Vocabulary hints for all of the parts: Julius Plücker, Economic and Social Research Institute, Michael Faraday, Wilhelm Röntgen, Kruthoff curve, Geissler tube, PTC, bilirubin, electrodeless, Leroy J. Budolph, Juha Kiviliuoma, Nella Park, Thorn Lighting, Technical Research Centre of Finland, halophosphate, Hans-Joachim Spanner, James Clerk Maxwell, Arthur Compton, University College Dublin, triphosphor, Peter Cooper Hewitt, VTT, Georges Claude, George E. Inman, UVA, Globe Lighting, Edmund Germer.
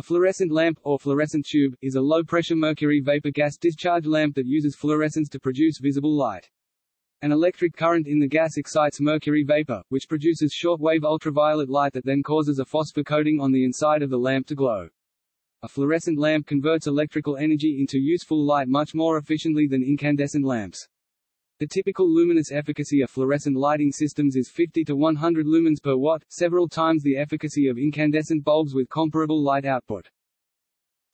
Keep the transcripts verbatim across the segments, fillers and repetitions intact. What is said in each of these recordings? A fluorescent lamp, or fluorescent tube, is a low-pressure mercury vapor gas discharge lamp that uses fluorescence to produce visible light. An electric current in the gas excites mercury vapor, which produces short-wave ultraviolet light that then causes a phosphor coating on the inside of the lamp to glow. A fluorescent lamp converts electrical energy into useful light much more efficiently than incandescent lamps. The typical luminous efficacy of fluorescent lighting systems is fifty to one hundred lumens per watt, several times the efficacy of incandescent bulbs with comparable light output.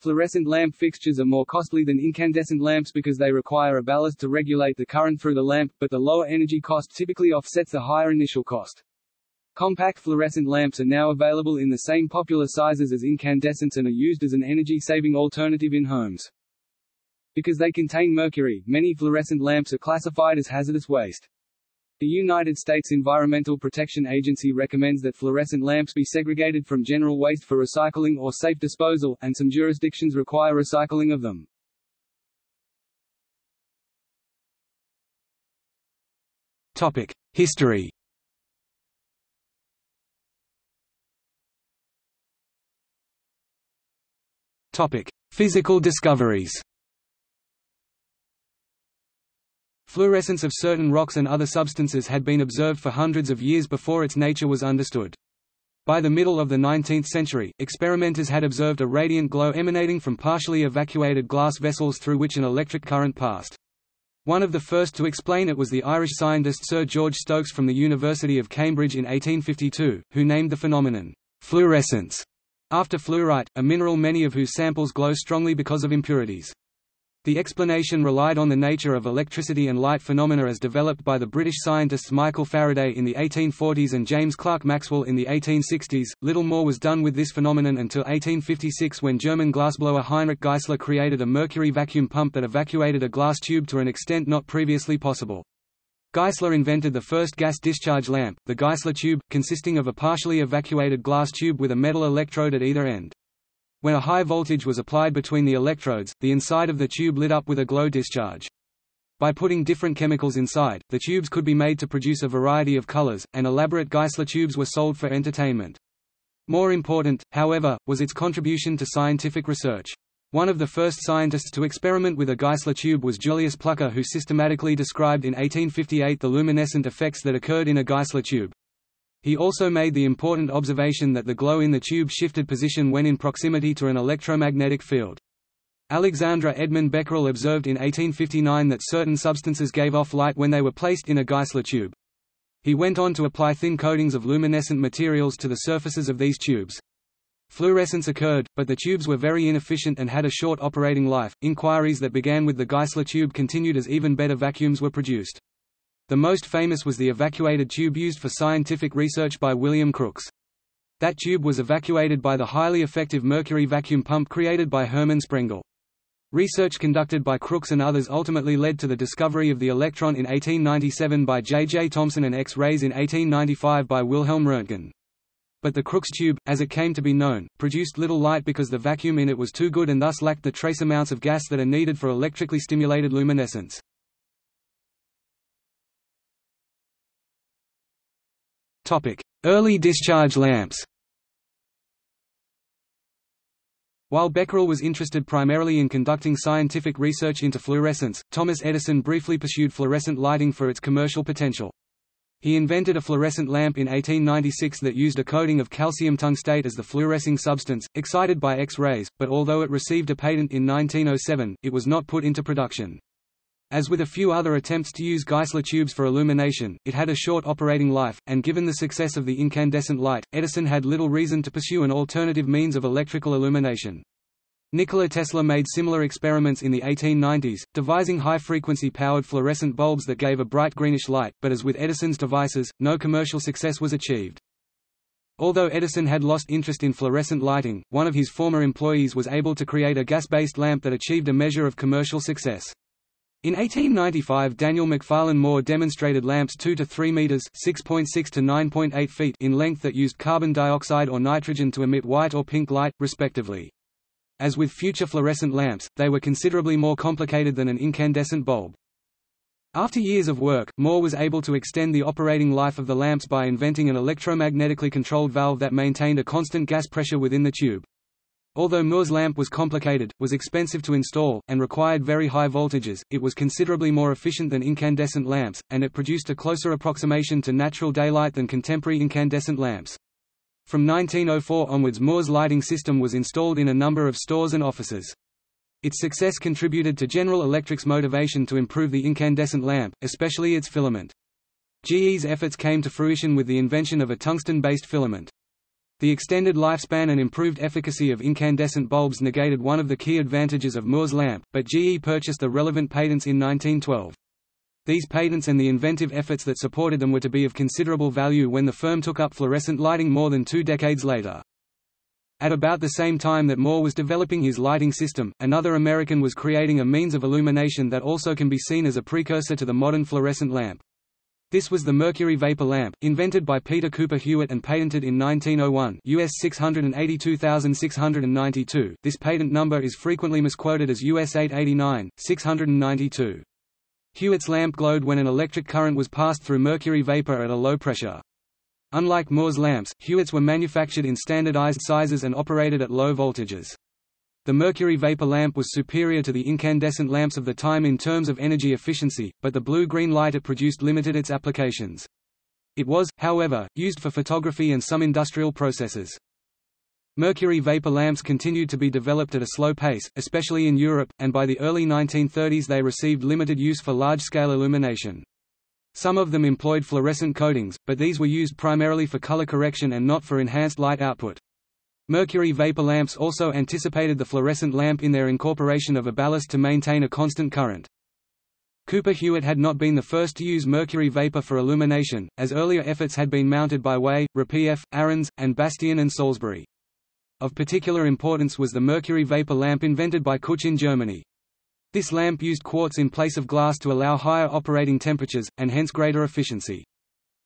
Fluorescent lamp fixtures are more costly than incandescent lamps because they require a ballast to regulate the current through the lamp, but the lower energy cost typically offsets the higher initial cost. Compact fluorescent lamps are now available in the same popular sizes as incandescents and are used as an energy-saving alternative in homes. Because they contain mercury, many fluorescent lamps are classified as hazardous waste. The United States Environmental Protection Agency recommends that fluorescent lamps be segregated from general waste for recycling or safe disposal, and some jurisdictions require recycling of them. Topic: History. Topic: Physical discoveries. Fluorescence of certain rocks and other substances had been observed for hundreds of years before its nature was understood. By the middle of the nineteenth century, experimenters had observed a radiant glow emanating from partially evacuated glass vessels through which an electric current passed. One of the first to explain it was the Irish scientist Sir George Stokes from the University of Cambridge in eighteen fifty-two, who named the phenomenon fluorescence after fluorite, a mineral many of whose samples glow strongly because of impurities. The explanation relied on the nature of electricity and light phenomena as developed by the British scientists Michael Faraday in the eighteen forties and James Clerk Maxwell in the eighteen sixties. Little more was done with this phenomenon until eighteen fifty-six, when German glassblower Heinrich Geissler created a mercury vacuum pump that evacuated a glass tube to an extent not previously possible. Geissler invented the first gas discharge lamp, the Geissler tube, consisting of a partially evacuated glass tube with a metal electrode at either end. When a high voltage was applied between the electrodes, the inside of the tube lit up with a glow discharge. By putting different chemicals inside, the tubes could be made to produce a variety of colors, and elaborate Geissler tubes were sold for entertainment. More important, however, was its contribution to scientific research. One of the first scientists to experiment with a Geissler tube was Julius Plücker, who systematically described in eighteen fifty-eight the luminescent effects that occurred in a Geissler tube. He also made the important observation that the glow in the tube shifted position when in proximity to an electromagnetic field. Alexandre Edmund Becquerel observed in eighteen fifty-nine that certain substances gave off light when they were placed in a Geissler tube. He went on to apply thin coatings of luminescent materials to the surfaces of these tubes. Fluorescence occurred, but the tubes were very inefficient and had a short operating life. Inquiries that began with the Geissler tube continued as even better vacuums were produced. The most famous was the evacuated tube used for scientific research by William Crookes. That tube was evacuated by the highly effective mercury vacuum pump created by Hermann Sprengel. Research conducted by Crookes and others ultimately led to the discovery of the electron in eighteen ninety-seven by J J Thomson and X-rays in eighteen ninety-five by Wilhelm Röntgen. But the Crookes tube, as it came to be known, produced little light because the vacuum in it was too good and thus lacked the trace amounts of gas that are needed for electrically stimulated luminescence. Early discharge lamps. While Becquerel was interested primarily in conducting scientific research into fluorescence, Thomas Edison briefly pursued fluorescent lighting for its commercial potential. He invented a fluorescent lamp in eighteen ninety-six that used a coating of calcium tungstate as the fluorescing substance, excited by X-rays, but although it received a patent in nineteen oh seven, it was not put into production. As with a few other attempts to use Geissler tubes for illumination, it had a short operating life, and given the success of the incandescent light, Edison had little reason to pursue an alternative means of electrical illumination. Nikola Tesla made similar experiments in the eighteen nineties, devising high-frequency powered fluorescent bulbs that gave a bright greenish light, but as with Edison's devices, no commercial success was achieved. Although Edison had lost interest in fluorescent lighting, one of his former employees was able to create a gas-based lamp that achieved a measure of commercial success. In eighteen ninety-five, Daniel McFarlan Moore demonstrated lamps two to three meters (six point six to nine point eight feet) in length that used carbon dioxide or nitrogen to emit white or pink light, respectively. As with future fluorescent lamps, they were considerably more complicated than an incandescent bulb. After years of work, Moore was able to extend the operating life of the lamps by inventing an electromagnetically controlled valve that maintained a constant gas pressure within the tube. Although Moore's lamp was complicated, was expensive to install, and required very high voltages, it was considerably more efficient than incandescent lamps, and it produced a closer approximation to natural daylight than contemporary incandescent lamps. From nineteen oh four onwards, Moore's lighting system was installed in a number of stores and offices. Its success contributed to General Electric's motivation to improve the incandescent lamp, especially its filament. G E's efforts came to fruition with the invention of a tungsten-based filament. The extended lifespan and improved efficacy of incandescent bulbs negated one of the key advantages of Moore's lamp, but G E purchased the relevant patents in nineteen twelve. These patents and the inventive efforts that supported them were to be of considerable value when the firm took up fluorescent lighting more than two decades later. At about the same time that Moore was developing his lighting system, another American was creating a means of illumination that also can be seen as a precursor to the modern fluorescent lamp. This was the mercury vapor lamp, invented by Peter Cooper Hewitt and patented in nineteen oh one U S six eight two six nine two. This patent number is frequently misquoted as U S eight eight nine six nine two. Hewitt's lamp glowed when an electric current was passed through mercury vapor at a low pressure. Unlike Moore's lamps, Hewitt's were manufactured in standardized sizes and operated at low voltages. The mercury vapor lamp was superior to the incandescent lamps of the time in terms of energy efficiency, but the blue-green light it produced limited its applications. It was, however, used for photography and some industrial processes. Mercury vapor lamps continued to be developed at a slow pace, especially in Europe, and by the early nineteen thirties they received limited use for large-scale illumination. Some of them employed fluorescent coatings, but these were used primarily for color correction and not for enhanced light output. Mercury vapor lamps also anticipated the fluorescent lamp in their incorporation of a ballast to maintain a constant current. Cooper Hewitt had not been the first to use mercury vapor for illumination, as earlier efforts had been mounted by Way, Rapieff, Ahrens, and Bastian and Salisbury. Of particular importance was the mercury vapor lamp invented by Kutsch in Germany. This lamp used quartz in place of glass to allow higher operating temperatures, and hence greater efficiency.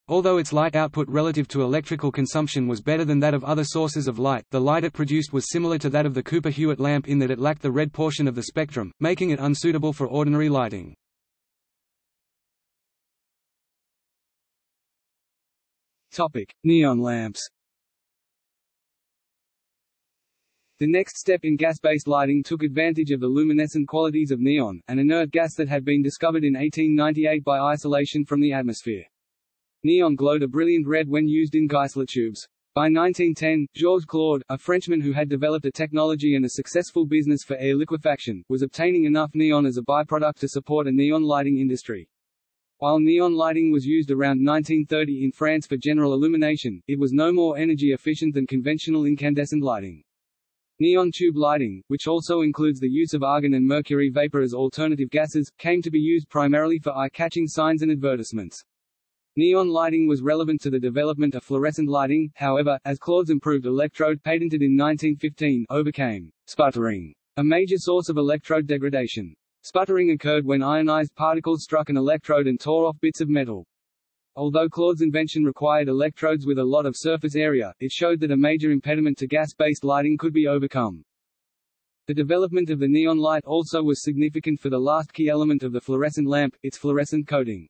Although its light output relative to electrical consumption was better than that of other sources of light, the light it produced was similar to that of the Cooper Hewitt lamp in that it lacked the red portion of the spectrum, making it unsuitable for ordinary lighting. Topic: Neon lamps. The next step in gas-based lighting took advantage of the luminescent qualities of neon, an inert gas that had been discovered in eighteen ninety-eight by isolation from the atmosphere. Neon glowed a brilliant red when used in Geissler tubes. By nineteen ten, Georges Claude, a Frenchman who had developed a technology and a successful business for air liquefaction, was obtaining enough neon as a byproduct to support a neon lighting industry. While neon lighting was used around nineteen thirty in France for general illumination, it was no more energy efficient than conventional incandescent lighting. Neon tube lighting, which also includes the use of argon and mercury vapor as alternative gases, came to be used primarily for eye-catching signs and advertisements. Neon lighting was relevant to the development of fluorescent lighting, however, as Claude's improved electrode, patented in nineteen fifteen, overcame sputtering, a major source of electrode degradation. Sputtering occurred when ionized particles struck an electrode and tore off bits of metal. Although Claude's invention required electrodes with a lot of surface area, it showed that a major impediment to gas-based lighting could be overcome. The development of the neon light also was significant for the last key element of the fluorescent lamp, its fluorescent coating.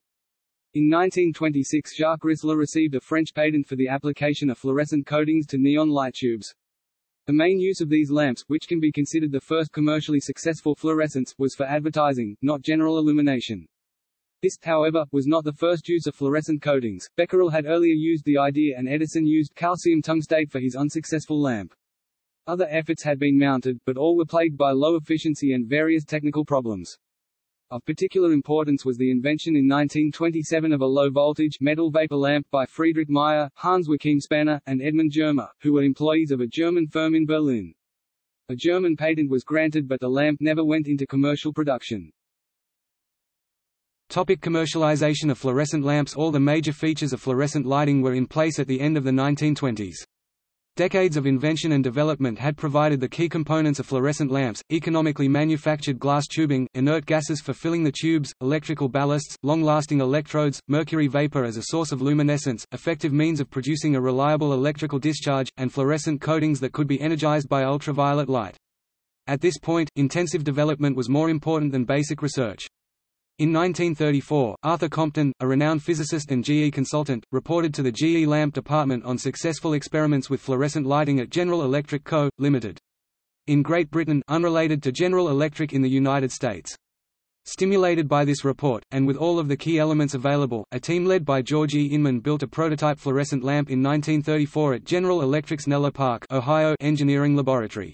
In nineteen twenty-six, Jacques Risler received a French patent for the application of fluorescent coatings to neon light tubes. The main use of these lamps, which can be considered the first commercially successful fluorescence, was for advertising, not general illumination. This, however, was not the first use of fluorescent coatings. Becquerel had earlier used the idea and Edison used calcium tungstate for his unsuccessful lamp. Other efforts had been mounted, but all were plagued by low efficiency and various technical problems. Of particular importance was the invention in nineteen twenty-seven of a low-voltage metal vapor lamp by Friedrich Meyer, Hans-Joachim Spanner, and Edmund Germer, who were employees of a German firm in Berlin. A German patent was granted, but the lamp never went into commercial production. Topic: commercialization of fluorescent lamps. All the major features of fluorescent lighting were in place at the end of the nineteen twenties. Decades of invention and development had provided the key components of fluorescent lamps: economically manufactured glass tubing, inert gases for filling the tubes, electrical ballasts, long-lasting electrodes, mercury vapor as a source of luminescence, effective means of producing a reliable electrical discharge, and fluorescent coatings that could be energized by ultraviolet light. At this point, intensive development was more important than basic research. In nineteen thirty-four, Arthur Compton, a renowned physicist and G E consultant, reported to the G E lamp department on successful experiments with fluorescent lighting at General Electric Co., Limited in Great Britain unrelated to General Electric in the United States. Stimulated by this report, and with all of the key elements available, a team led by George E. Inman built a prototype fluorescent lamp in nineteen thirty-four at General Electric's Nella Park, Ohio, engineering laboratory.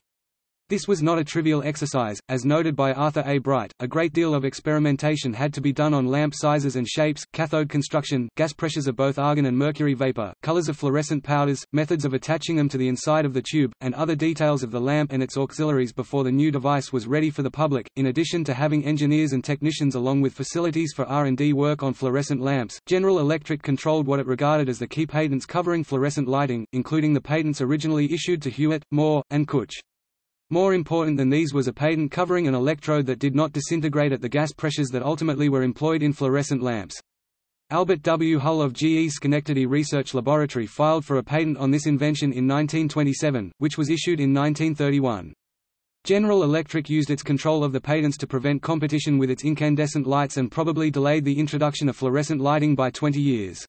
This was not a trivial exercise, as noted by Arthur A. Bright, a great deal of experimentation had to be done on lamp sizes and shapes, cathode construction, gas pressures of both argon and mercury vapor, colors of fluorescent powders, methods of attaching them to the inside of the tube, and other details of the lamp and its auxiliaries before the new device was ready for the public. In addition to having engineers and technicians along with facilities for R and D work on fluorescent lamps, General Electric controlled what it regarded as the key patents covering fluorescent lighting, including the patents originally issued to Hewitt, Moore, and Cooch. More important than these was a patent covering an electrode that did not disintegrate at the gas pressures that ultimately were employed in fluorescent lamps. Albert W. Hull of G E's Schenectady Research Laboratory filed for a patent on this invention in nineteen twenty-seven, which was issued in nineteen thirty-one. General Electric used its control of the patents to prevent competition with its incandescent lights and probably delayed the introduction of fluorescent lighting by twenty years.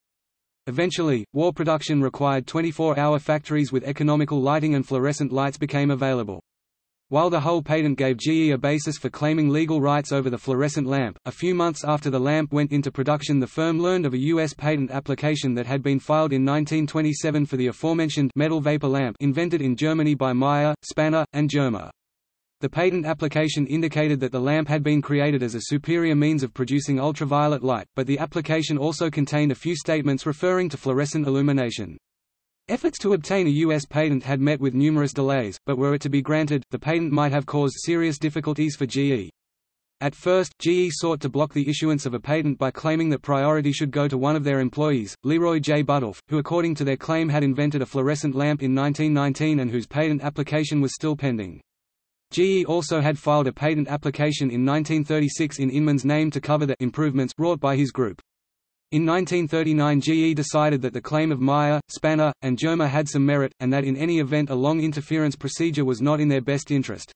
Eventually, war production required twenty-four hour factories with economical lighting and fluorescent lights became available. While the Hull patent gave G E a basis for claiming legal rights over the fluorescent lamp, a few months after the lamp went into production the firm learned of a U S patent application that had been filed in nineteen twenty-seven for the aforementioned metal vapor lamp invented in Germany by Meyer, Spanner, and Germer. The patent application indicated that the lamp had been created as a superior means of producing ultraviolet light, but the application also contained a few statements referring to fluorescent illumination. Efforts to obtain a U S patent had met with numerous delays, but were it to be granted, the patent might have caused serious difficulties for G E. At first, G E sought to block the issuance of a patent by claiming that priority should go to one of their employees, Leroy J. Budolph, who according to their claim had invented a fluorescent lamp in nineteen nineteen and whose patent application was still pending. G E also had filed a patent application in nineteen thirty-six in Inman's name to cover the improvements wrought by his group. In nineteen thirty-nine G E decided that the claim of Meyer, Spanner, and Germer had some merit, and that in any event a long interference procedure was not in their best interest.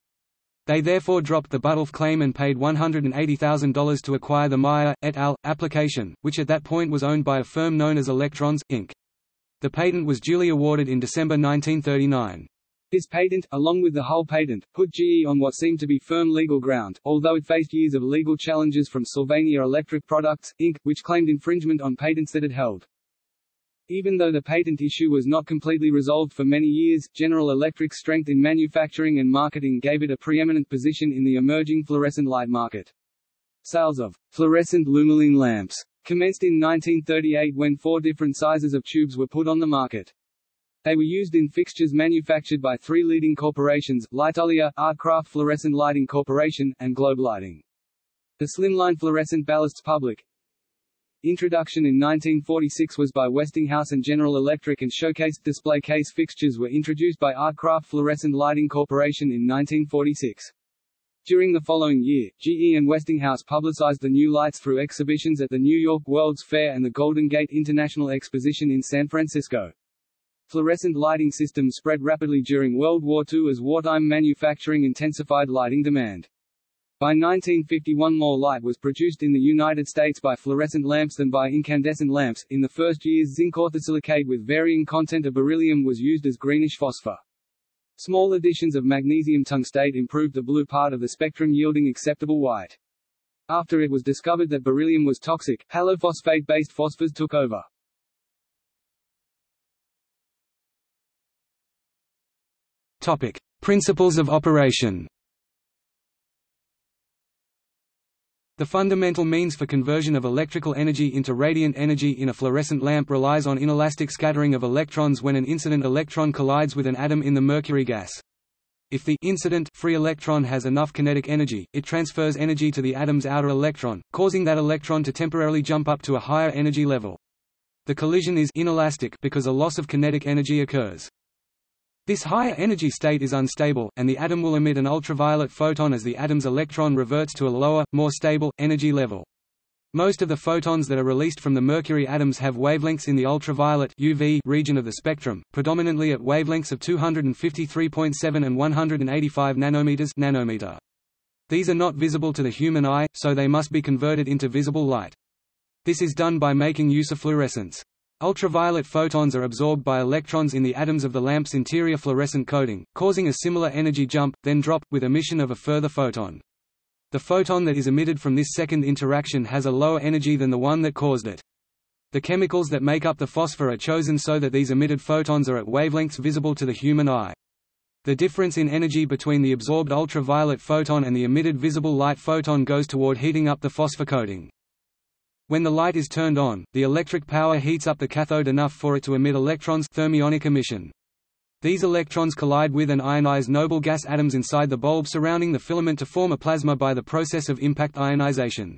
They therefore dropped the Budolph claim and paid one hundred eighty thousand dollars to acquire the Meyer, et al. Application, which at that point was owned by a firm known as Electrons, Incorporated. The patent was duly awarded in December nineteen thirty-nine. This patent, along with the Hull patent, put G E on what seemed to be firm legal ground, although it faced years of legal challenges from Sylvania Electric Products, Incorporated, which claimed infringement on patents that it held. Even though the patent issue was not completely resolved for many years, General Electric's strength in manufacturing and marketing gave it a preeminent position in the emerging fluorescent light market. Sales of fluorescent Lumilene lamps commenced in nineteen thirty-eight when four different sizes of tubes were put on the market. They were used in fixtures manufactured by three leading corporations, Lightolier, Artcraft Fluorescent Lighting Corporation, and Globe Lighting. The slimline fluorescent ballasts public introduction in nineteen forty-six was by Westinghouse and General Electric, and showcased display case fixtures were introduced by Artcraft Fluorescent Lighting Corporation in nineteen forty-six. During the following year, G E and Westinghouse publicized the new lights through exhibitions at the New York World's Fair and the Golden Gate International Exposition in San Francisco. Fluorescent lighting systems spread rapidly during World War Two as wartime manufacturing intensified lighting demand. By nineteen fifty-one, more light was produced in the United States by fluorescent lamps than by incandescent lamps. In the first years, zinc orthosilicate with varying content of beryllium was used as greenish phosphor. Small additions of magnesium tungstate improved the blue part of the spectrum, yielding acceptable white. After it was discovered that beryllium was toxic, halophosphate-based phosphors took over. Topic: Principles of operation. The fundamental means for conversion of electrical energy into radiant energy in a fluorescent lamp relies on inelastic scattering of electrons when an incident electron collides with an atom in the mercury gas. If the incident free electron has enough kinetic energy, it transfers energy to the atom's outer electron, causing that electron to temporarily jump up to a higher energy level. The collision is inelastic because a loss of kinetic energy occurs. This higher energy state is unstable, and the atom will emit an ultraviolet photon as the atom's electron reverts to a lower, more stable, energy level. Most of the photons that are released from the mercury atoms have wavelengths in the ultraviolet U V region of the spectrum, predominantly at wavelengths of two hundred fifty-three point seven and one hundred eighty-five nanometers nanometer. These are not visible to the human eye, so they must be converted into visible light. This is done by making use of fluorescence. Ultraviolet photons are absorbed by electrons in the atoms of the lamp's interior fluorescent coating, causing a similar energy jump, then drop, with emission of a further photon. The photon that is emitted from this second interaction has a lower energy than the one that caused it. The chemicals that make up the phosphor are chosen so that these emitted photons are at wavelengths visible to the human eye. The difference in energy between the absorbed ultraviolet photon and the emitted visible light photon goes toward heating up the phosphor coating. When the light is turned on, the electric power heats up the cathode enough for it to emit electrons, thermionic emission. These electrons collide with and ionize noble gas atoms inside the bulb surrounding the filament to form a plasma by the process of impact ionization.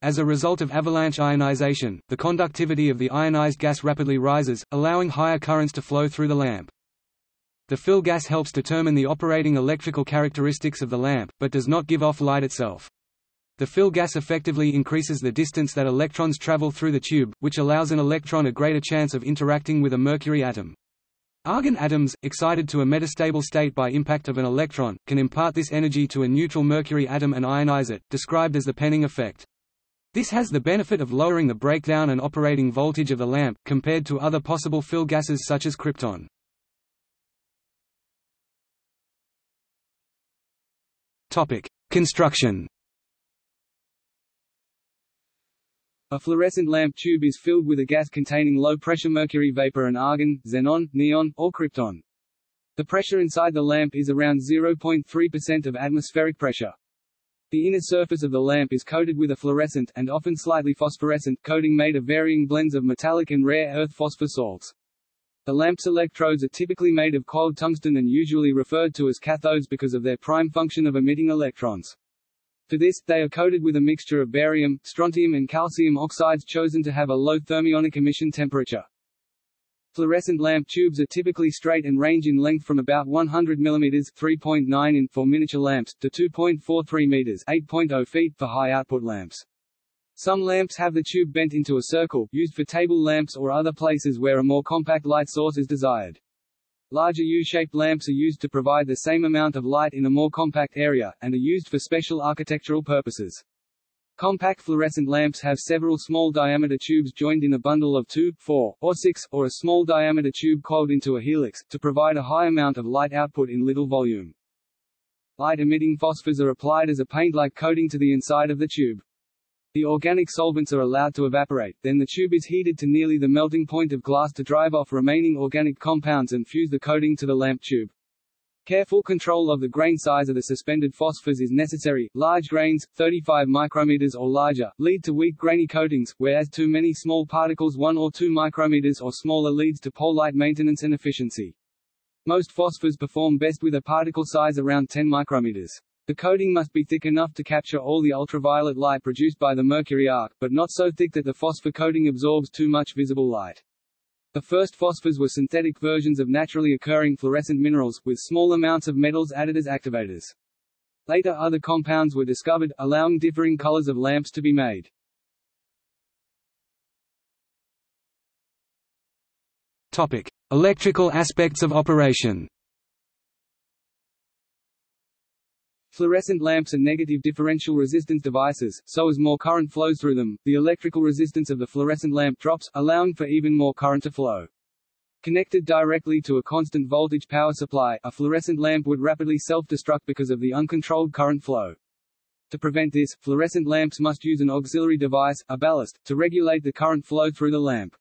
As a result of avalanche ionization, the conductivity of the ionized gas rapidly rises, allowing higher currents to flow through the lamp. The fill gas helps determine the operating electrical characteristics of the lamp, but does not give off light itself. The fill gas effectively increases the distance that electrons travel through the tube, which allows an electron a greater chance of interacting with a mercury atom. Argon atoms, excited to a metastable state by impact of an electron, can impart this energy to a neutral mercury atom and ionize it, described as the Penning effect. This has the benefit of lowering the breakdown and operating voltage of the lamp, compared to other possible fill gases such as krypton. Construction. A fluorescent lamp tube is filled with a gas containing low-pressure mercury vapor and argon, xenon, neon, or krypton. The pressure inside the lamp is around zero point three percent of atmospheric pressure. The inner surface of the lamp is coated with a fluorescent, and often slightly phosphorescent, coating made of varying blends of metallic and rare earth phosphor salts. The lamp's electrodes are typically made of coiled tungsten and usually referred to as cathodes because of their prime function of emitting electrons. For this, they are coated with a mixture of barium, strontium and calcium oxides chosen to have a low thermionic emission temperature. Fluorescent lamp tubes are typically straight and range in length from about one hundred millimeters (three point nine inches) for miniature lamps, to two point four three meters (eight point zero feet) for high-output lamps. Some lamps have the tube bent into a circle, used for table lamps or other places where a more compact light source is desired. Larger U-shaped lamps are used to provide the same amount of light in a more compact area, and are used for special architectural purposes. Compact fluorescent lamps have several small diameter tubes joined in a bundle of two, four, or six, or a small diameter tube coiled into a helix, to provide a high amount of light output in little volume. Light-emitting phosphors are applied as a paint-like coating to the inside of the tube. The organic solvents are allowed to evaporate, then the tube is heated to nearly the melting point of glass to drive off remaining organic compounds and fuse the coating to the lamp tube. Careful control of the grain size of the suspended phosphors is necessary. Large grains, thirty-five micrometers or larger, lead to weak grainy coatings, whereas too many small particles, one or two micrometers or smaller, leads to poor light maintenance and efficiency. Most phosphors perform best with a particle size around ten micrometers. The coating must be thick enough to capture all the ultraviolet light produced by the mercury arc, but not so thick that the phosphor coating absorbs too much visible light. The first phosphors were synthetic versions of naturally occurring fluorescent minerals, with small amounts of metals added as activators. Later other compounds were discovered, allowing differing colors of lamps to be made. Topic: Electrical aspects of operation. Fluorescent lamps are negative differential resistance devices, so as more current flows through them, the electrical resistance of the fluorescent lamp drops, allowing for even more current to flow. Connected directly to a constant voltage power supply, a fluorescent lamp would rapidly self-destruct because of the uncontrolled current flow. To prevent this, fluorescent lamps must use an auxiliary device, a ballast, to regulate the current flow through the lamp.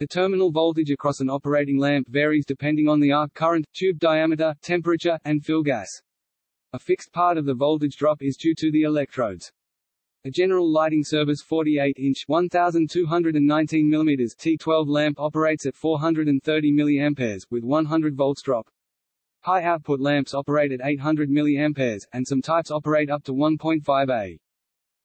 The terminal voltage across an operating lamp varies depending on the arc current, tube diameter, temperature, and fill gas. A fixed part of the voltage drop is due to the electrodes. A General Lighting Service forty-eight inch one thousand two hundred nineteen millimeters T twelve lamp operates at four hundred thirty milliamperes, with one hundred volts drop. High-output lamps operate at eight hundred milliamperes, and some types operate up to one point five amps.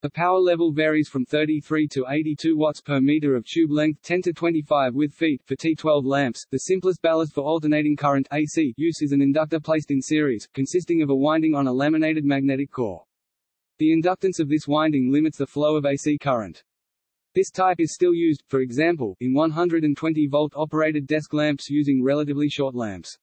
The power level varies from thirty-three to eighty-two watts per meter of tube length, ten to twenty-five with feet, for T twelve lamps. The simplest ballast for alternating current A C use is an inductor placed in series, consisting of a winding on a laminated magnetic core. The inductance of this winding limits the flow of A C current. This type is still used, for example, in one hundred twenty volt operated desk lamps using relatively short lamps.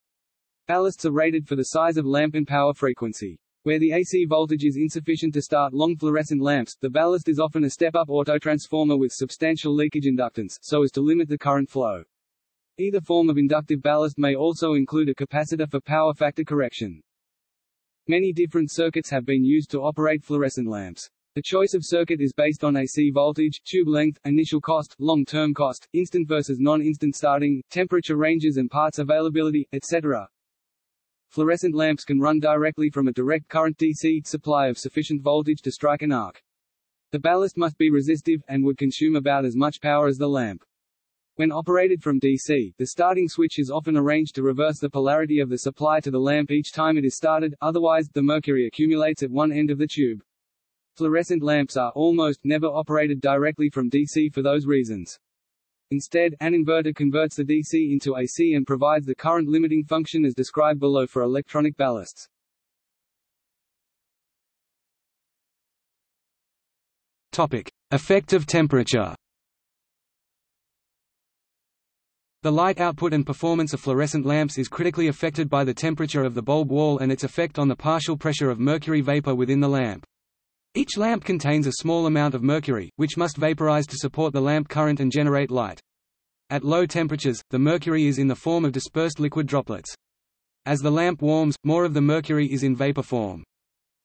Ballasts are rated for the size of lamp and power frequency. Where the A C voltage is insufficient to start long fluorescent lamps, the ballast is often a step-up autotransformer with substantial leakage inductance, so as to limit the current flow. Either form of inductive ballast may also include a capacitor for power factor correction. Many different circuits have been used to operate fluorescent lamps. The choice of circuit is based on A C voltage, tube length, initial cost, long-term cost, instant versus non-instant starting, temperature ranges and parts availability, et cetera. Fluorescent lamps can run directly from a direct current D C supply of sufficient voltage to strike an arc. The ballast must be resistive, and would consume about as much power as the lamp. When operated from D C, the starting switch is often arranged to reverse the polarity of the supply to the lamp each time it is started, otherwise, the mercury accumulates at one end of the tube. Fluorescent lamps are almost never operated directly from D C for those reasons. Instead, an inverter converts the D C into A C and provides the current limiting function as described below for electronic ballasts. Topic: Effect of temperature. The light output and performance of fluorescent lamps is critically affected by the temperature of the bulb wall and its effect on the partial pressure of mercury vapor within the lamp. Each lamp contains a small amount of mercury, which must vaporize to support the lamp current and generate light. At low temperatures, the mercury is in the form of dispersed liquid droplets. As the lamp warms, more of the mercury is in vapor form.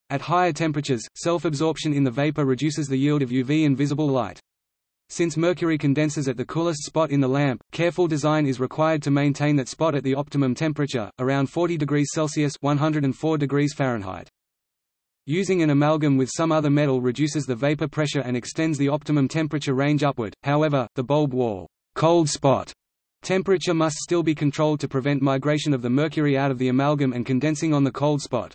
At higher temperatures, self-absorption in the vapor reduces the yield of U V and visible light. Since mercury condenses at the coolest spot in the lamp, careful design is required to maintain that spot at the optimum temperature, around forty degrees Celsius (one hundred four degrees Fahrenheit). Using an amalgam with some other metal reduces the vapor pressure and extends the optimum temperature range upward. However, the bulb wall cold spot temperature must still be controlled to prevent migration of the mercury out of the amalgam and condensing on the cold spot.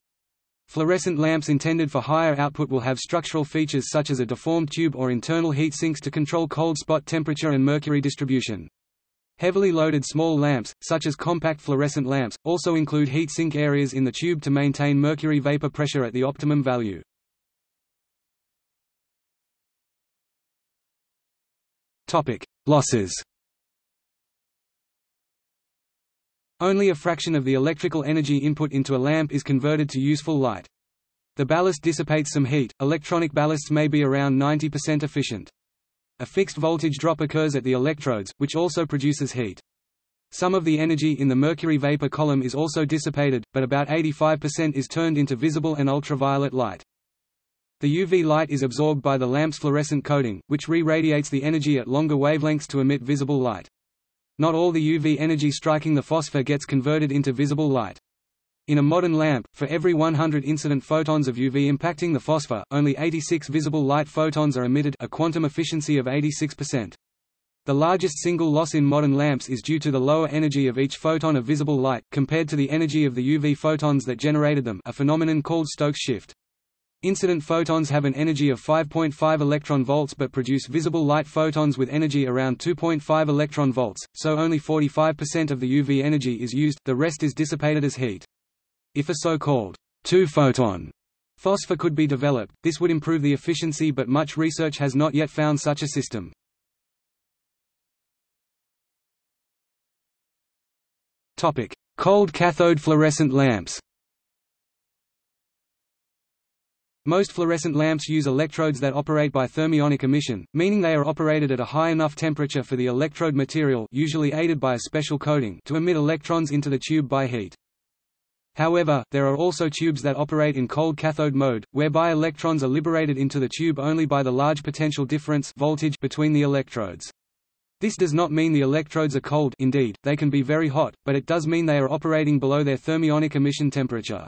Fluorescent lamps intended for higher output will have structural features such as a deformed tube or internal heat sinks to control cold spot temperature and mercury distribution. Heavily loaded small lamps, such as compact fluorescent lamps, also include heat sink areas in the tube to maintain mercury vapor pressure at the optimum value. Topic: Losses. Only a fraction of the electrical energy input into a lamp is converted to useful light. The ballast dissipates some heat. Electronic ballasts may be around ninety percent efficient. A fixed voltage drop occurs at the electrodes, which also produces heat. Some of the energy in the mercury vapor column is also dissipated, but about eighty-five percent is turned into visible and ultraviolet light. The U V light is absorbed by the lamp's fluorescent coating, which re-radiates the energy at longer wavelengths to emit visible light. Not all the U V energy striking the phosphor gets converted into visible light. In a modern lamp, for every one hundred incident photons of U V impacting the phosphor, only eighty-six visible light photons are emitted, a quantum efficiency of eighty-six percent. The largest single loss in modern lamps is due to the lower energy of each photon of visible light, compared to the energy of the U V photons that generated them, a phenomenon called Stokes shift. Incident photons have an energy of five point five electron volts but produce visible light photons with energy around two point five electron volts, so only forty-five percent of the U V energy is used, the rest is dissipated as heat. If a so-called two-photon phosphor could be developed, this would improve the efficiency, but much research has not yet found such a system. Topic: Cold cathode fluorescent lamps. Most fluorescent lamps use electrodes that operate by thermionic emission, meaning they are operated at a high enough temperature for the electrode material, usually aided by a special coating, to emit electrons into the tube by heat. However, there are also tubes that operate in cold cathode mode, whereby electrons are liberated into the tube only by the large potential difference voltage between the electrodes. This does not mean the electrodes are cold, indeed, they can be very hot, but it does mean they are operating below their thermionic emission temperature.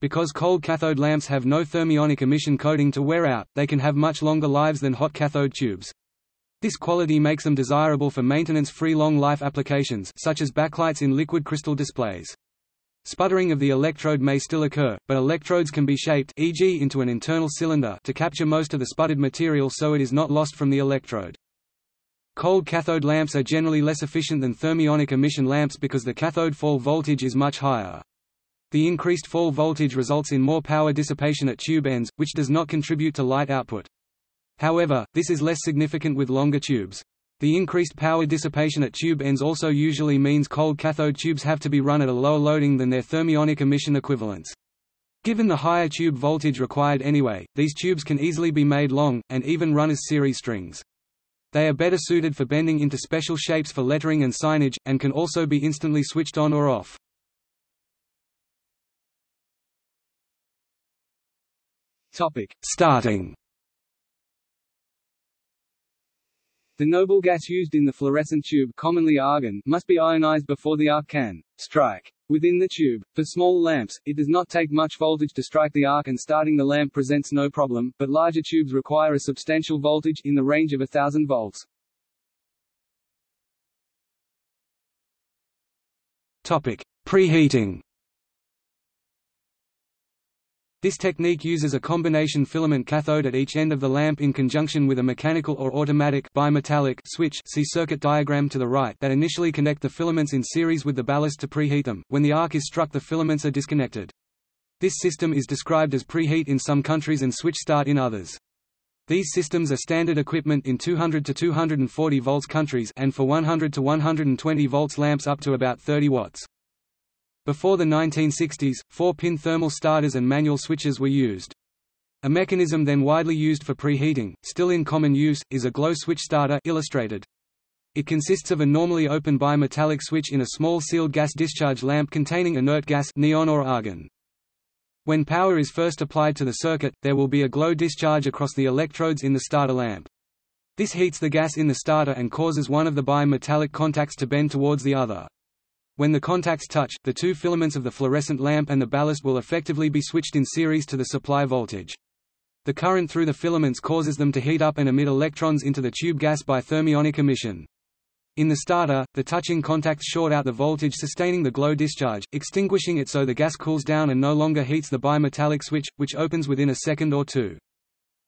Because cold cathode lamps have no thermionic emission coating to wear out, they can have much longer lives than hot cathode tubes. This quality makes them desirable for maintenance-free long-life applications such as backlights in liquid crystal displays. Sputtering of the electrode may still occur, but electrodes can be shaped, for example into an internal cylinder, to capture most of the sputtered material so it is not lost from the electrode. Cold cathode lamps are generally less efficient than thermionic emission lamps because the cathode fall voltage is much higher. The increased fall voltage results in more power dissipation at tube ends, which does not contribute to light output. However, this is less significant with longer tubes. The increased power dissipation at tube ends also usually means cold cathode tubes have to be run at a lower loading than their thermionic emission equivalents. Given the higher tube voltage required anyway, these tubes can easily be made long, and even run as series strings. They are better suited for bending into special shapes for lettering and signage, and can also be instantly switched on or off. Starting. The noble gas used in the fluorescent tube, commonly argon, must be ionized before the arc can strike within the tube. For small lamps, it does not take much voltage to strike the arc and starting the lamp presents no problem, but larger tubes require a substantial voltage in the range of one thousand volts. Topic: Preheating. This technique uses a combination filament cathode at each end of the lamp in conjunction with a mechanical or automatic bimetallic switch, see circuit diagram to the right, that initially connect the filaments in series with the ballast to preheat them. When the arc is struck, the filaments are disconnected. This system is described as preheat in some countries and switch start in others. These systems are standard equipment in two hundred to two hundred forty volts countries and for one hundred to one hundred twenty volts lamps up to about thirty watts. Before the nineteen sixties, four-pin thermal starters and manual switches were used. A mechanism then widely used for preheating, still in common use, is a glow switch starter illustrated. It consists of a normally open bimetallic switch in a small sealed gas discharge lamp containing inert gas neon or argon. When power is first applied to the circuit, there will be a glow discharge across the electrodes in the starter lamp. This heats the gas in the starter and causes one of the bimetallic contacts to bend towards the other. When the contacts touch, the two filaments of the fluorescent lamp and the ballast will effectively be switched in series to the supply voltage. The current through the filaments causes them to heat up and emit electrons into the tube gas by thermionic emission. In the starter, the touching contacts short out the voltage sustaining the glow discharge, extinguishing it so the gas cools down and no longer heats the bimetallic switch, which opens within a second or two.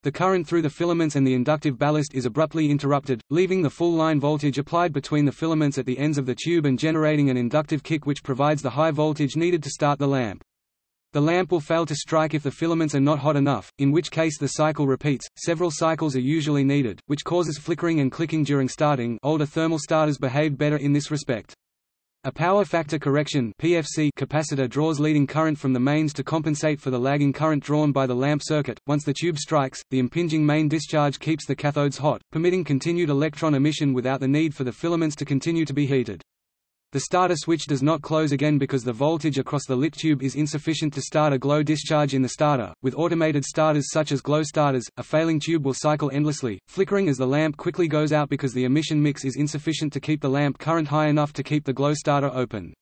The current through the filaments and the inductive ballast is abruptly interrupted, leaving the full line voltage applied between the filaments at the ends of the tube and generating an inductive kick which provides the high voltage needed to start the lamp. The lamp will fail to strike if the filaments are not hot enough, in which case the cycle repeats. Several cycles are usually needed, which causes flickering and clicking during starting. Older thermal starters behaved better in this respect. A power factor correction P F C capacitor draws leading current from the mains to compensate for the lagging current drawn by the lamp circuit. Once the tube strikes, the impinging main discharge keeps the cathodes hot, permitting continued electron emission without the need for the filaments to continue to be heated. The starter switch does not close again because the voltage across the lit tube is insufficient to start a glow discharge in the starter. With automated starters such as glow starters, a failing tube will cycle endlessly, flickering as the lamp quickly goes out because the emission mix is insufficient to keep the lamp current high enough to keep the glow starter open.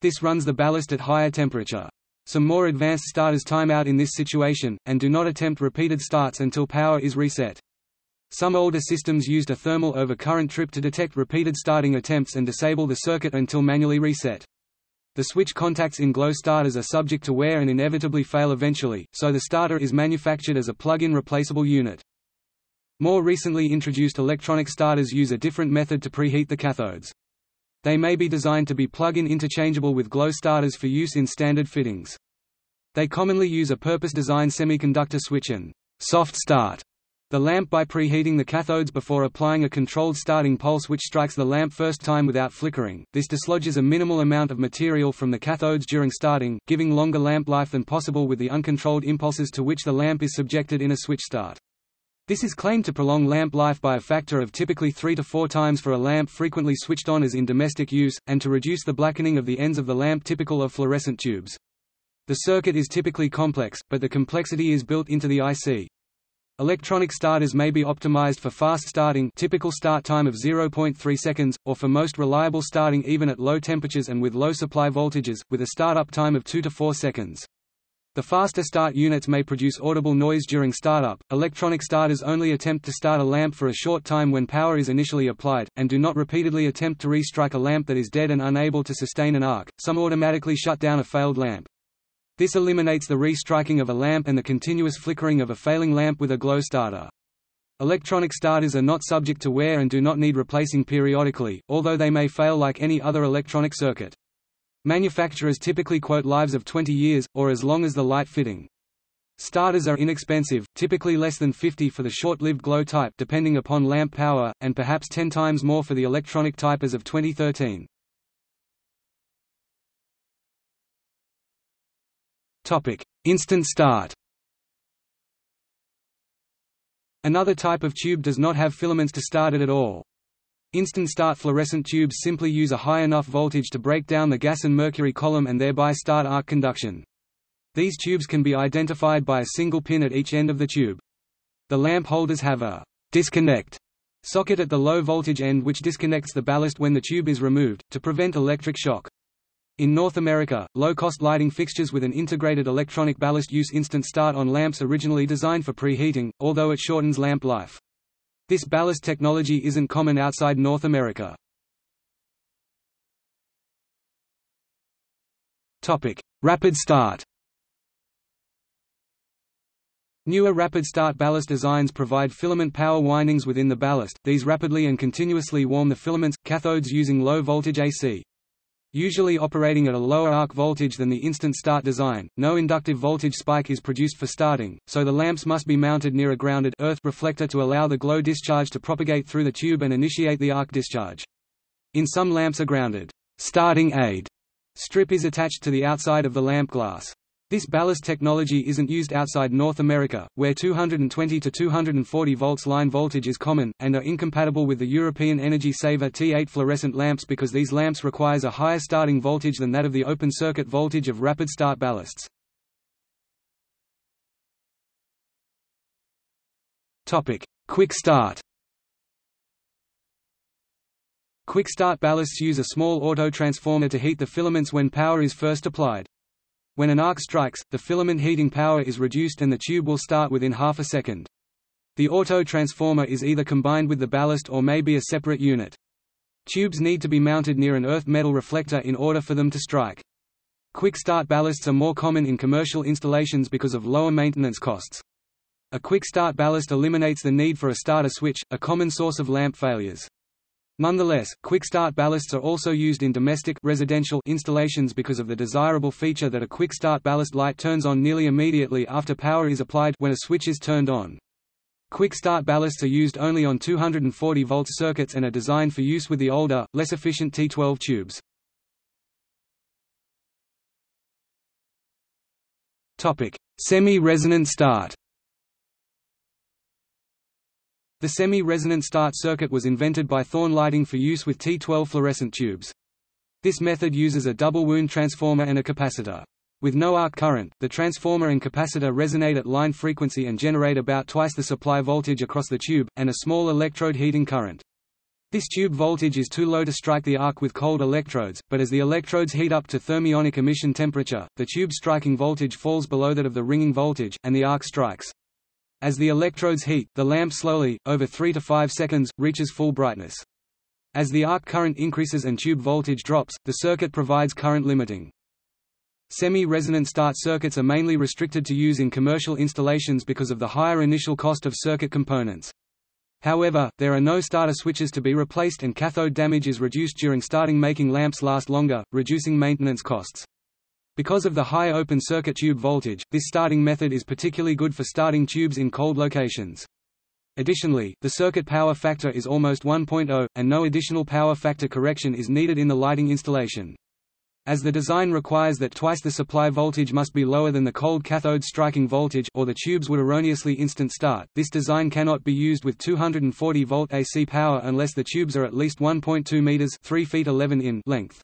This runs the ballast at higher temperature. Some more advanced starters time out in this situation, and do not attempt repeated starts until power is reset. Some older systems used a thermal overcurrent trip to detect repeated starting attempts and disable the circuit until manually reset. The switch contacts in glow starters are subject to wear and inevitably fail eventually, so the starter is manufactured as a plug-in replaceable unit. More recently introduced electronic starters use a different method to preheat the cathodes. They may be designed to be plug-in interchangeable with glow starters for use in standard fittings. They commonly use a purpose-designed semiconductor switch and soft start the lamp by preheating the cathodes before applying a controlled starting pulse which strikes the lamp first time without flickering. This dislodges a minimal amount of material from the cathodes during starting, giving longer lamp life than possible with the uncontrolled impulses to which the lamp is subjected in a switch start. This is claimed to prolong lamp life by a factor of typically three to four times for a lamp frequently switched on as in domestic use, and to reduce the blackening of the ends of the lamp typical of fluorescent tubes. The circuit is typically complex, but the complexity is built into the I C. Electronic starters may be optimized for fast starting, typical start time of zero point three seconds, or for most reliable starting even at low temperatures and with low supply voltages, with a startup time of two to four seconds. The faster start units may produce audible noise during startup. Electronic starters only attempt to start a lamp for a short time when power is initially applied, and do not repeatedly attempt to re-strike a lamp that is dead and unable to sustain an arc. Some automatically shut down a failed lamp. This eliminates the re-striking of a lamp and the continuous flickering of a failing lamp with a glow starter. Electronic starters are not subject to wear and do not need replacing periodically, although they may fail like any other electronic circuit. Manufacturers typically quote lives of twenty years, or as long as the light fitting. Starters are inexpensive, typically less than fifty for the short-lived glow type depending upon lamp power, and perhaps ten times more for the electronic type as of twenty thirteen. Instant start. Another type of tube does not have filaments to start it at all. Instant start fluorescent tubes simply use a high enough voltage to break down the gas and mercury column and thereby start arc conduction. These tubes can be identified by a single pin at each end of the tube. The lamp holders have a disconnect socket at the low voltage end which disconnects the ballast when the tube is removed, to prevent electric shock. In North America, low-cost lighting fixtures with an integrated electronic ballast use instant start on lamps originally designed for preheating, although it shortens lamp life. This ballast technology isn't common outside North America. Topic: Rapid start. Newer rapid start ballast designs provide filament power windings within the ballast. These rapidly and continuously warm the filaments, cathodes using low voltage A C. Usually operating at a lower arc voltage than the instant start design, no inductive voltage spike is produced for starting, so the lamps must be mounted near a grounded earth reflector to allow the glow discharge to propagate through the tube and initiate the arc discharge. In some lamps a grounded starting aid strip is attached to the outside of the lamp glass. This ballast technology isn't used outside North America, where two hundred twenty to two hundred forty volts line voltage is common, and are incompatible with the European Energy Saver T eight fluorescent lamps because these lamps requires a higher starting voltage than that of the open circuit voltage of rapid start ballasts. Topic: Quick start. Quick start ballasts use a small auto transformer to heat the filaments when power is first applied. When an arc strikes, the filament heating power is reduced and the tube will start within half a second. The auto transformer is either combined with the ballast or may be a separate unit. Tubes need to be mounted near an earth metal reflector in order for them to strike. Quick start ballasts are more common in commercial installations because of lower maintenance costs. A quick start ballast eliminates the need for a starter switch, a common source of lamp failures. Nonetheless, quick start ballasts are also used in domestic residential installations because of the desirable feature that a quick start ballast light turns on nearly immediately after power is applied when a switch is turned on. Quick start ballasts are used only on two hundred forty volt circuits and are designed for use with the older, less efficient T twelve tubes. Topic: Semi-resonant start. The semi-resonant start circuit was invented by Thorn Lighting for use with T twelve fluorescent tubes. This method uses a double wound transformer and a capacitor. With no arc current, the transformer and capacitor resonate at line frequency and generate about twice the supply voltage across the tube, and a small electrode heating current. This tube voltage is too low to strike the arc with cold electrodes, but as the electrodes heat up to thermionic emission temperature, the tube's striking voltage falls below that of the ringing voltage, and the arc strikes. As the electrodes heat, the lamp slowly, over three to five seconds, reaches full brightness. As the arc current increases and tube voltage drops, the circuit provides current limiting. Semi-resonant start circuits are mainly restricted to use in commercial installations because of the higher initial cost of circuit components. However, there are no starter switches to be replaced and cathode damage is reduced during starting, making lamps last longer, reducing maintenance costs. Because of the high open circuit tube voltage, this starting method is particularly good for starting tubes in cold locations. Additionally, the circuit power factor is almost one point zero, and no additional power factor correction is needed in the lighting installation. As the design requires that twice the supply voltage must be lower than the cold cathode striking voltage or the tubes would erroneously instant start, this design cannot be used with two hundred forty volt A C power unless the tubes are at least one point two meters (three feet eleven inches) length.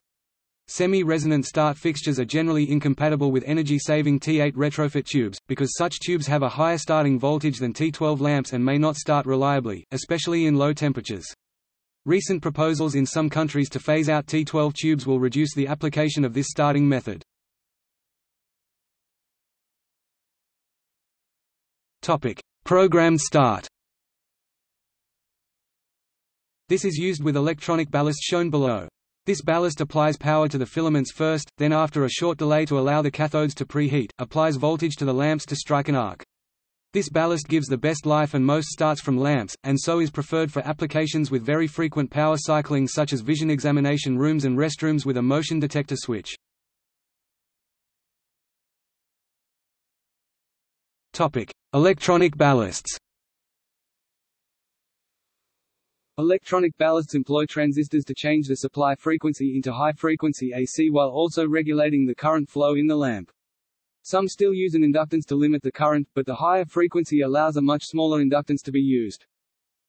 Semi-resonant start fixtures are generally incompatible with energy-saving T eight retrofit tubes, because such tubes have a higher starting voltage than T twelve lamps and may not start reliably, especially in low temperatures. Recent proposals in some countries to phase out T twelve tubes will reduce the application of this starting method. Topic: Programmed start. This is used with electronic ballast shown below. This ballast applies power to the filaments first, then after a short delay to allow the cathodes to preheat, applies voltage to the lamps to strike an arc. This ballast gives the best life and most starts from lamps, and so is preferred for applications with very frequent power cycling such as vision examination rooms and restrooms with a motion detector switch. Topic: Electronic ballasts. Electronic ballasts employ transistors to change the supply frequency into high-frequency A C while also regulating the current flow in the lamp. Some still use an inductance to limit the current, but the higher frequency allows a much smaller inductance to be used.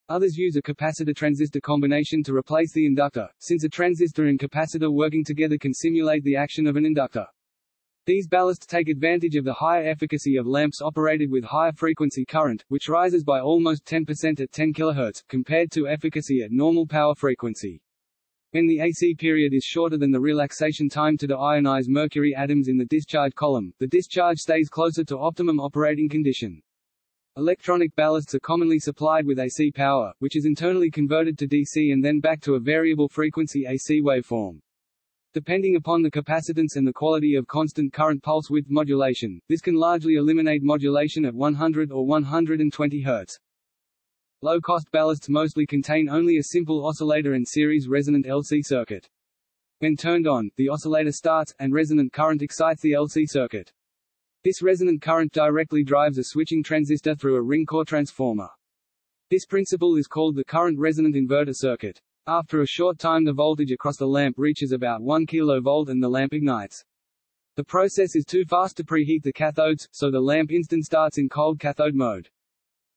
Others use a capacitor-transistor combination to replace the inductor, since a transistor and capacitor working together can simulate the action of an inductor. These ballasts take advantage of the higher efficacy of lamps operated with higher frequency current, which rises by almost ten percent at ten kilohertz, compared to efficacy at normal power frequency. When the A C period is shorter than the relaxation time to deionize mercury atoms in the discharge column, the discharge stays closer to optimum operating condition. Electronic ballasts are commonly supplied with A C power, which is internally converted to D C and then back to a variable frequency A C waveform. Depending upon the capacitance and the quality of constant current pulse width modulation, this can largely eliminate modulation at one hundred or one hundred twenty hertz. Low-cost ballasts mostly contain only a simple oscillator and series resonant L C circuit. When turned on, the oscillator starts, and resonant current excites the L C circuit. This resonant current directly drives a switching transistor through a ring-core transformer. This principle is called the current resonant inverter circuit. After a short time the voltage across the lamp reaches about one kilovolt and the lamp ignites. The process is too fast to preheat the cathodes, so the lamp instant starts in cold cathode mode.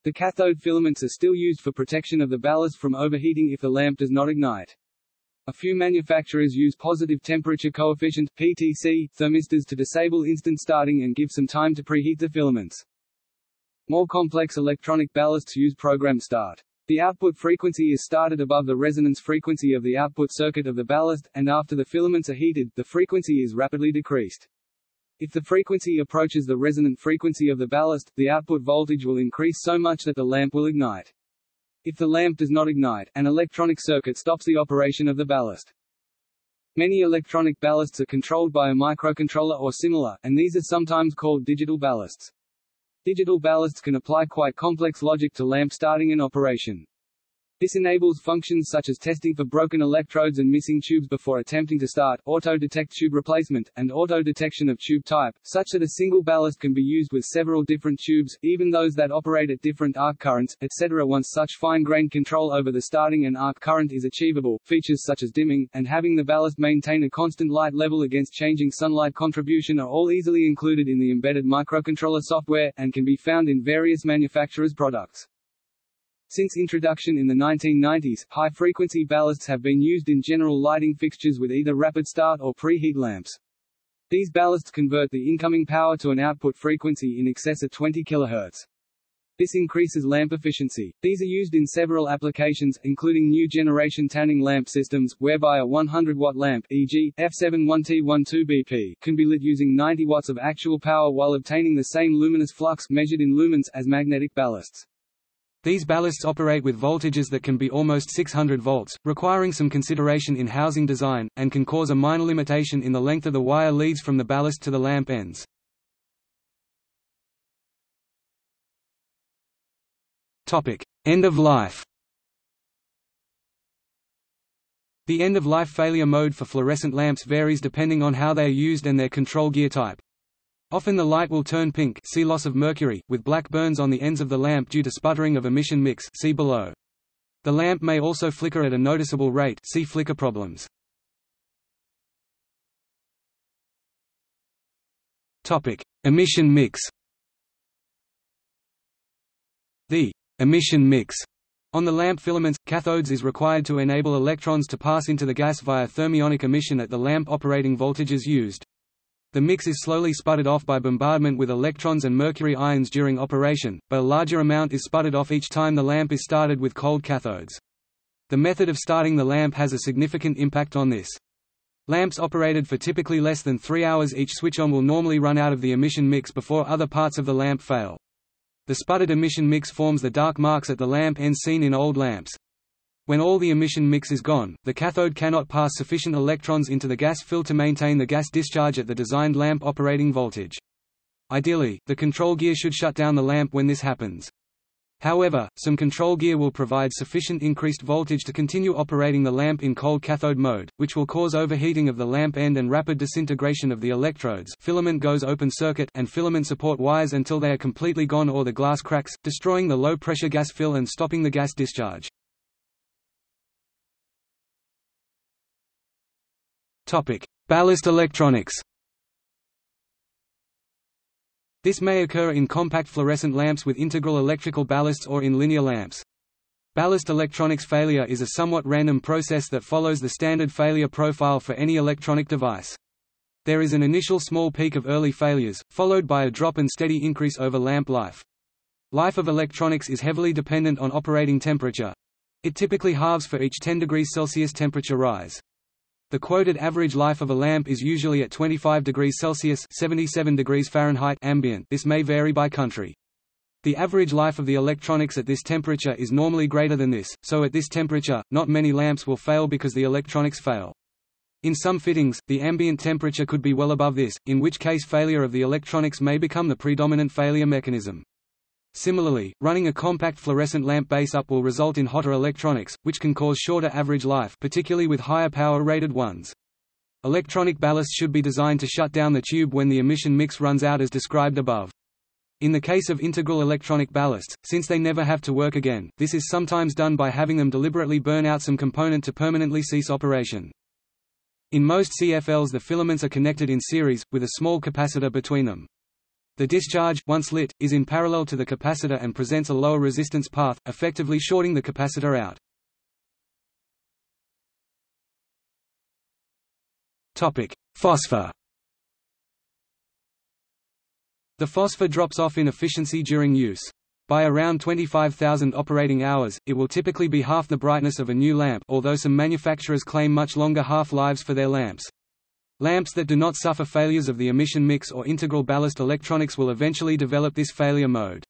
The cathode filaments are still used for protection of the ballast from overheating if the lamp does not ignite. A few manufacturers use positive temperature coefficient P T C thermistors to disable instant starting and give some time to preheat the filaments. More complex electronic ballasts use program start. The output frequency is started above the resonance frequency of the output circuit of the ballast, and after the filaments are heated, the frequency is rapidly decreased. If the frequency approaches the resonant frequency of the ballast, the output voltage will increase so much that the lamp will ignite. If the lamp does not ignite, an electronic circuit stops the operation of the ballast. Many electronic ballasts are controlled by a microcontroller or similar, and these are sometimes called digital ballasts. Digital ballasts can apply quite complex logic to lamp starting and operation. This enables functions such as testing for broken electrodes and missing tubes before attempting to start, auto-detect tube replacement, and auto-detection of tube type, such that a single ballast can be used with several different tubes, even those that operate at different arc currents, et cetera. Once such fine-grained control over the starting and arc current is achievable, features such as dimming, and having the ballast maintain a constant light level against changing sunlight contribution are all easily included in the embedded microcontroller software, and can be found in various manufacturers' products. Since introduction in the nineteen nineties, high-frequency ballasts have been used in general lighting fixtures with either rapid start or preheat lamps. These ballasts convert the incoming power to an output frequency in excess of twenty kilohertz. This increases lamp efficiency. These are used in several applications, including new generation tanning lamp systems, whereby a one hundred watt lamp, for example, F seven one T one two B P, can be lit using ninety watts of actual power while obtaining the same luminous flux, measured in lumens, as magnetic ballasts. These ballasts operate with voltages that can be almost six hundred volts, requiring some consideration in housing design, and can cause a minor limitation in the length of the wire leads from the ballast to the lamp ends. Topic: End of life. The end-of-life failure mode for fluorescent lamps varies depending on how they are used and their control gear type. Often the light will turn pink, see loss of mercury, with black burns on the ends of the lamp due to sputtering of emission mix, see below. The lamp may also flicker at a noticeable rate, see flicker problems. Topic: Emission mix. The emission mix on the lamp filaments, cathodes is required to enable electrons to pass into the gas via thermionic emission at the lamp operating voltages used. The mix is slowly sputtered off by bombardment with electrons and mercury ions during operation, but a larger amount is sputtered off each time the lamp is started with cold cathodes. The method of starting the lamp has a significant impact on this. Lamps operated for typically less than three hours each switch-on will normally run out of the emission mix before other parts of the lamp fail. The sputtered emission mix forms the dark marks at the lamp end seen in old lamps. When all the emission mix is gone, the cathode cannot pass sufficient electrons into the gas fill to maintain the gas discharge at the designed lamp operating voltage. Ideally, the control gear should shut down the lamp when this happens. However, some control gear will provide sufficient increased voltage to continue operating the lamp in cold cathode mode, which will cause overheating of the lamp end and rapid disintegration of the electrodes. Filament goes open circuit and filament support wires until they are completely gone or the glass cracks, destroying the low-pressure gas fill and stopping the gas discharge. Topic: Ballast electronics. This may occur in compact fluorescent lamps with integral electrical ballasts or in linear lamps. Ballast electronics failure is a somewhat random process that follows the standard failure profile for any electronic device. There is an initial small peak of early failures, followed by a drop and steady increase over lamp life. Life of electronics is heavily dependent on operating temperature. It typically halves for each ten degrees Celsius temperature rise. The quoted average life of a lamp is usually at twenty-five degrees Celsius (seventy-seven degrees Fahrenheit) ambient. This may vary by country. The average life of the electronics at this temperature is normally greater than this, so at this temperature, not many lamps will fail because the electronics fail. In some fittings, the ambient temperature could be well above this, in which case failure of the electronics may become the predominant failure mechanism. Similarly, running a compact fluorescent lamp base up will result in hotter electronics, which can cause shorter average life, particularly with higher power-rated ones. Electronic ballasts should be designed to shut down the tube when the emission mix runs out as described above. In the case of integral electronic ballasts, since they never have to work again, this is sometimes done by having them deliberately burn out some component to permanently cease operation. In most C F Ls, the filaments are connected in series, with a small capacitor between them. The discharge, once lit, is in parallel to the capacitor and presents a lower resistance path, effectively shorting the capacitor out. Phosphor. The phosphor drops off in efficiency during use. By around twenty-five thousand operating hours, it will typically be half the brightness of a new lamp, although some manufacturers claim much longer half-lives for their lamps. Lamps that do not suffer failures of the emission mix or integral ballast electronics will eventually develop this failure mode.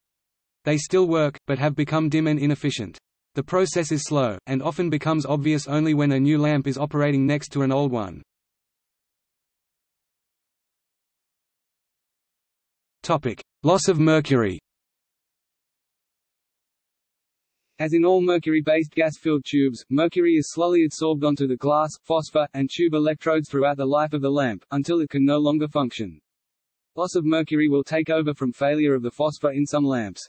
They still work, but have become dim and inefficient. The process is slow, and often becomes obvious only when a new lamp is operating next to an old one. Loss of mercury. As in all mercury-based gas-filled tubes, mercury is slowly adsorbed onto the glass, phosphor, and tube electrodes throughout the life of the lamp, until it can no longer function. Loss of mercury will take over from failure of the phosphor in some lamps.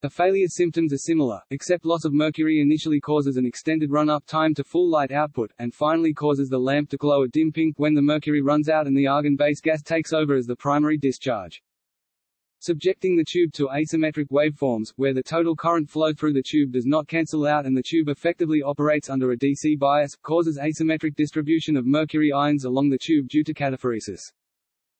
The failure symptoms are similar, except loss of mercury initially causes an extended run-up time to full light output, and finally causes the lamp to glow a dim pink when the mercury runs out and the argon-based gas takes over as the primary discharge. Subjecting the tube to asymmetric waveforms, where the total current flow through the tube does not cancel out and the tube effectively operates under a D C bias, causes asymmetric distribution of mercury ions along the tube due to cataphoresis.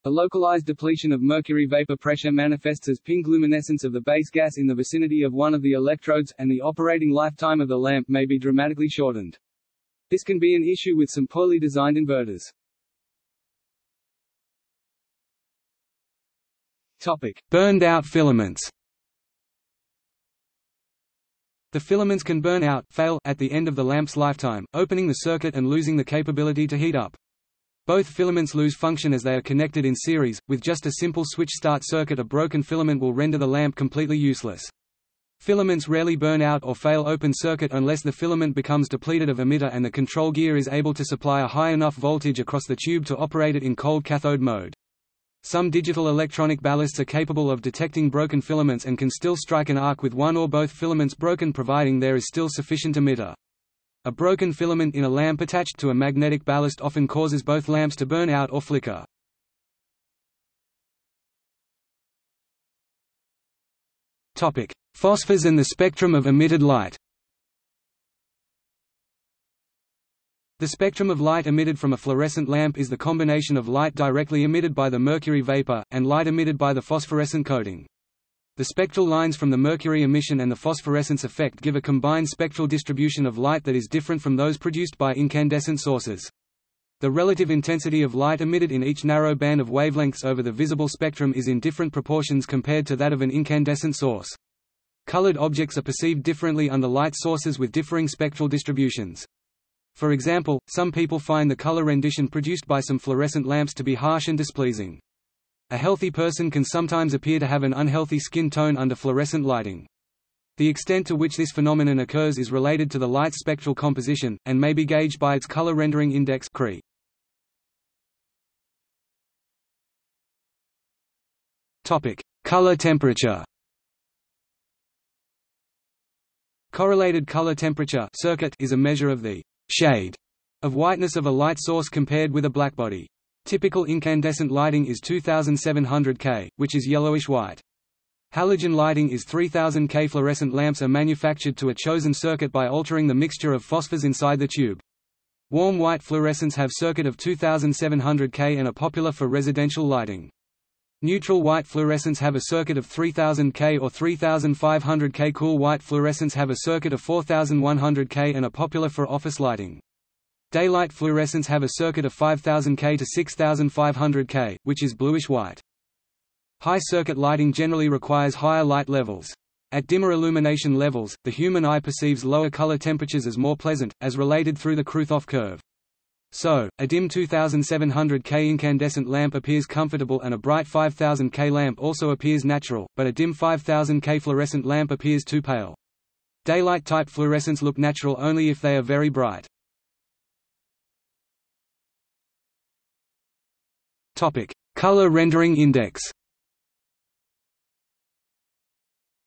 A localized depletion of mercury vapor pressure manifests as pink luminescence of the base gas in the vicinity of one of the electrodes, and the operating lifetime of the lamp may be dramatically shortened. This can be an issue with some poorly designed inverters. Topic. Burned out filaments. The filaments can burn out, fail, at the end of the lamp's lifetime, opening the circuit and losing the capability to heat up. Both filaments lose function as they are connected in series. With just a simple switch start circuit, a broken filament will render the lamp completely useless. Filaments rarely burn out or fail open circuit unless the filament becomes depleted of emitter and the control gear is able to supply a high enough voltage across the tube to operate it in cold cathode mode. Some digital electronic ballasts are capable of detecting broken filaments and can still strike an arc with one or both filaments broken, providing there is still sufficient emitter. A broken filament in a lamp attached to a magnetic ballast often causes both lamps to burn out or flicker. Topic: Phosphors and the spectrum of emitted light. The spectrum of light emitted from a fluorescent lamp is the combination of light directly emitted by the mercury vapor, and light emitted by the phosphorescent coating. The spectral lines from the mercury emission and the phosphorescence effect give a combined spectral distribution of light that is different from those produced by incandescent sources. The relative intensity of light emitted in each narrow band of wavelengths over the visible spectrum is in different proportions compared to that of an incandescent source. Colored objects are perceived differently under light sources with differing spectral distributions. For example, some people find the color rendition produced by some fluorescent lamps to be harsh and displeasing. A healthy person can sometimes appear to have an unhealthy skin tone under fluorescent lighting. The extent to which this phenomenon occurs is related to the light's spectral composition, and may be gauged by its color rendering index. Color temperature. Correlated color temperature circuit is a measure of the shade of whiteness of a light source compared with a blackbody. Typical incandescent lighting is two thousand seven hundred kelvin, which is yellowish-white. Halogen lighting is three thousand kelvin. Fluorescent lamps are manufactured to a chosen circuit by altering the mixture of phosphors inside the tube. Warm white fluorescents have circuit of two thousand seven hundred kelvin and are popular for residential lighting. Neutral white fluorescents have a circuit of three thousand kelvin or three thousand five hundred kelvin. Cool white fluorescents have a circuit of four thousand one hundred kelvin and are popular for office lighting. Daylight fluorescents have a circuit of five thousand kelvin to six thousand five hundred kelvin, which is bluish-white. High circuit lighting generally requires higher light levels. At dimmer illumination levels, the human eye perceives lower color temperatures as more pleasant, as related through the Kruthoff curve. So, a dim two thousand seven hundred kelvin incandescent lamp appears comfortable and a bright five thousand kelvin lamp also appears natural, but a dim five thousand kelvin fluorescent lamp appears too pale. Daylight-type fluorescents look natural only if they are very bright. Color rendering index.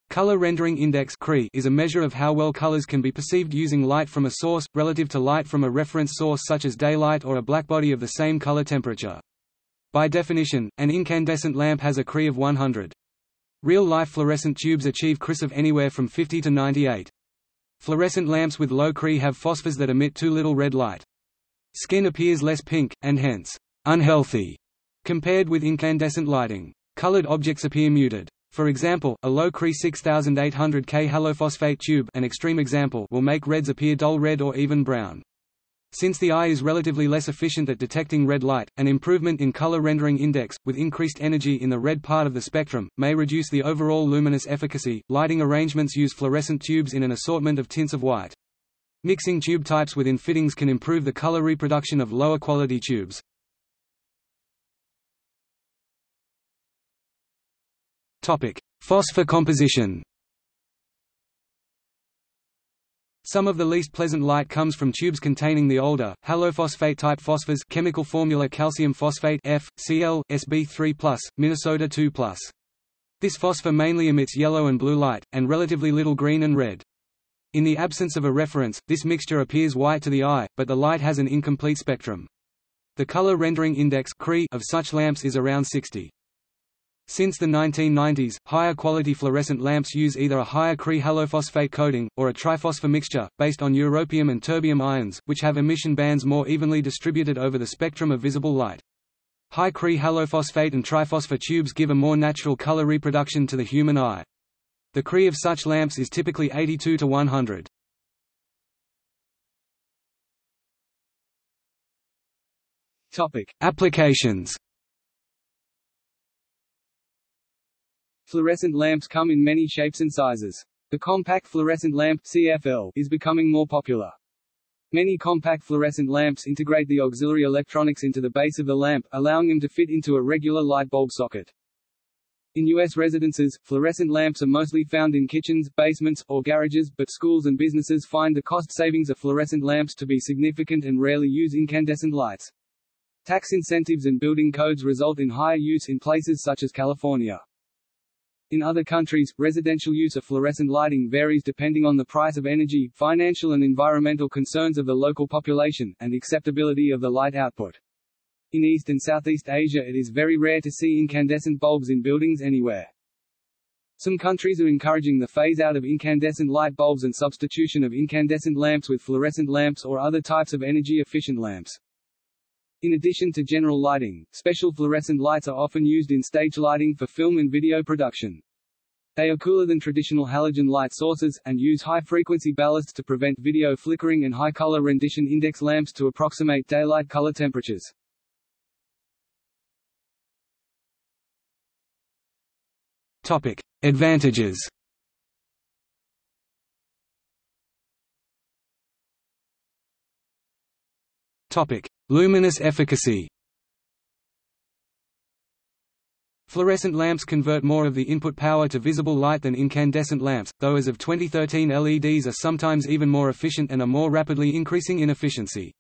Color rendering index is a measure of how well colors can be perceived using light from a source, relative to light from a reference source such as daylight or a blackbody of the same color temperature. By definition, an incandescent lamp has a C R I of one hundred. Real-life fluorescent tubes achieve C R Is of anywhere from fifty to ninety-eight. Fluorescent lamps with low C R I have phosphors that emit too little red light. Skin appears less pink, and hence, unhealthy, compared with incandescent lighting. Colored objects appear muted. For example, a low C R I six thousand eight hundred kelvin halophosphate tube, an extreme example, will make reds appear dull red or even brown. Since the eye is relatively less efficient at detecting red light, an improvement in color rendering index, with increased energy in the red part of the spectrum, may reduce the overall luminous efficacy. Lighting arrangements use fluorescent tubes in an assortment of tints of white. Mixing tube types within fittings can improve the color reproduction of lower quality tubes. Phosphor composition. Some of the least pleasant light comes from tubes containing the older, halophosphate-type phosphors, chemical formula calcium phosphate F, Cl, S B three plus, Minnesota two plus. This phosphor mainly emits yellow and blue light, and relatively little green and red. In the absence of a reference, this mixture appears white to the eye, but the light has an incomplete spectrum. The color rendering index of such lamps is around sixty. Since the nineteen nineties, higher quality fluorescent lamps use either a higher C R I halophosphate coating, or a triphosphor mixture, based on europium and terbium ions, which have emission bands more evenly distributed over the spectrum of visible light. High C R I halophosphate and triphosphor tubes give a more natural color reproduction to the human eye. The C R I of such lamps is typically eighty-two to one hundred. Applications. Fluorescent lamps come in many shapes and sizes. The compact fluorescent lamp C F L is becoming more popular. Many compact fluorescent lamps integrate the auxiliary electronics into the base of the lamp, allowing them to fit into a regular light bulb socket. In U S residences, fluorescent lamps are mostly found in kitchens, basements, or garages, but schools and businesses find the cost savings of fluorescent lamps to be significant and rarely use incandescent lights. Tax incentives and building codes result in higher use in places such as California. In other countries, residential use of fluorescent lighting varies depending on the price of energy, financial and environmental concerns of the local population, and acceptability of the light output. In East and Southeast Asia, it is very rare to see incandescent bulbs in buildings anywhere. Some countries are encouraging the phase-out of incandescent light bulbs and substitution of incandescent lamps with fluorescent lamps or other types of energy-efficient lamps. In addition to general lighting, special fluorescent lights are often used in stage lighting for film and video production. They are cooler than traditional halogen light sources, and use high-frequency ballasts to prevent video flickering and high color rendition index lamps to approximate daylight color temperatures. Topic. Advantages. Topic. Luminous efficacy. Fluorescent lamps convert more of the input power to visible light than incandescent lamps, though as of twenty thirteen L E Ds are sometimes even more efficient and are more rapidly increasing in efficiency.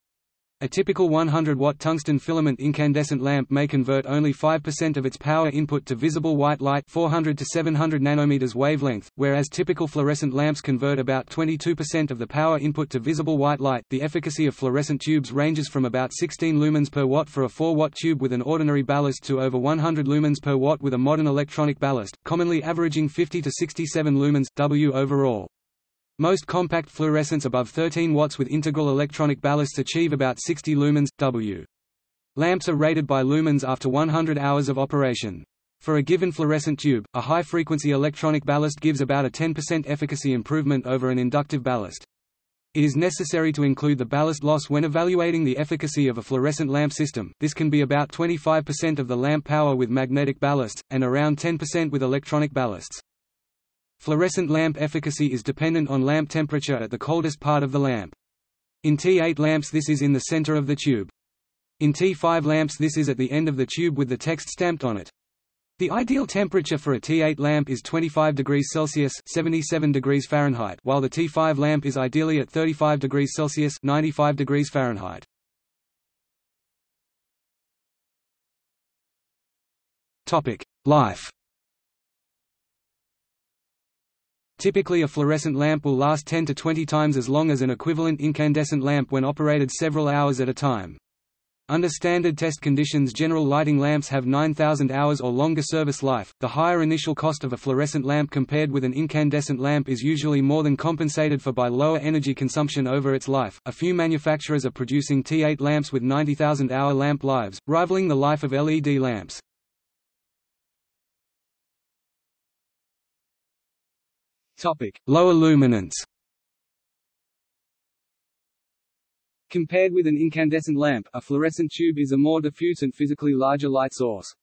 A typical one hundred watt tungsten filament incandescent lamp may convert only five percent of its power input to visible white light four hundred to seven hundred nanometers wavelength, whereas typical fluorescent lamps convert about twenty-two percent of the power input to visible white light. The efficacy of fluorescent tubes ranges from about sixteen lumens per watt for a four watt tube with an ordinary ballast to over one hundred lumens per watt with a modern electronic ballast, commonly averaging fifty to sixty-seven lumens W overall. Most compact fluorescents above thirteen watts with integral electronic ballasts achieve about sixty lumens, W. Lamps are rated by lumens after one hundred hours of operation. For a given fluorescent tube, a high-frequency electronic ballast gives about a ten percent efficacy improvement over an inductive ballast. It is necessary to include the ballast loss when evaluating the efficacy of a fluorescent lamp system. This can be about twenty-five percent of the lamp power with magnetic ballasts, and around ten percent with electronic ballasts. Fluorescent lamp efficacy is dependent on lamp temperature at the coldest part of the lamp. In T eight lamps this is in the center of the tube. In T five lamps this is at the end of the tube with the text stamped on it. The ideal temperature for a T eight lamp is twenty-five degrees Celsius (seventy-seven degrees Fahrenheit), while the T five lamp is ideally at thirty-five degrees Celsius (ninety-five degrees Fahrenheit). Topic: Life. Typically a fluorescent lamp will last ten to twenty times as long as an equivalent incandescent lamp when operated several hours at a time. Under standard test conditions, general lighting lamps have nine thousand hours or longer service life. The higher initial cost of a fluorescent lamp compared with an incandescent lamp is usually more than compensated for by lower energy consumption over its life. A few manufacturers are producing T eight lamps with ninety thousand hour lamp lives, rivaling the life of L E D lamps. Topic: Lower luminance. Compared with an incandescent lamp, a fluorescent tube is a more diffuse and physically larger light source.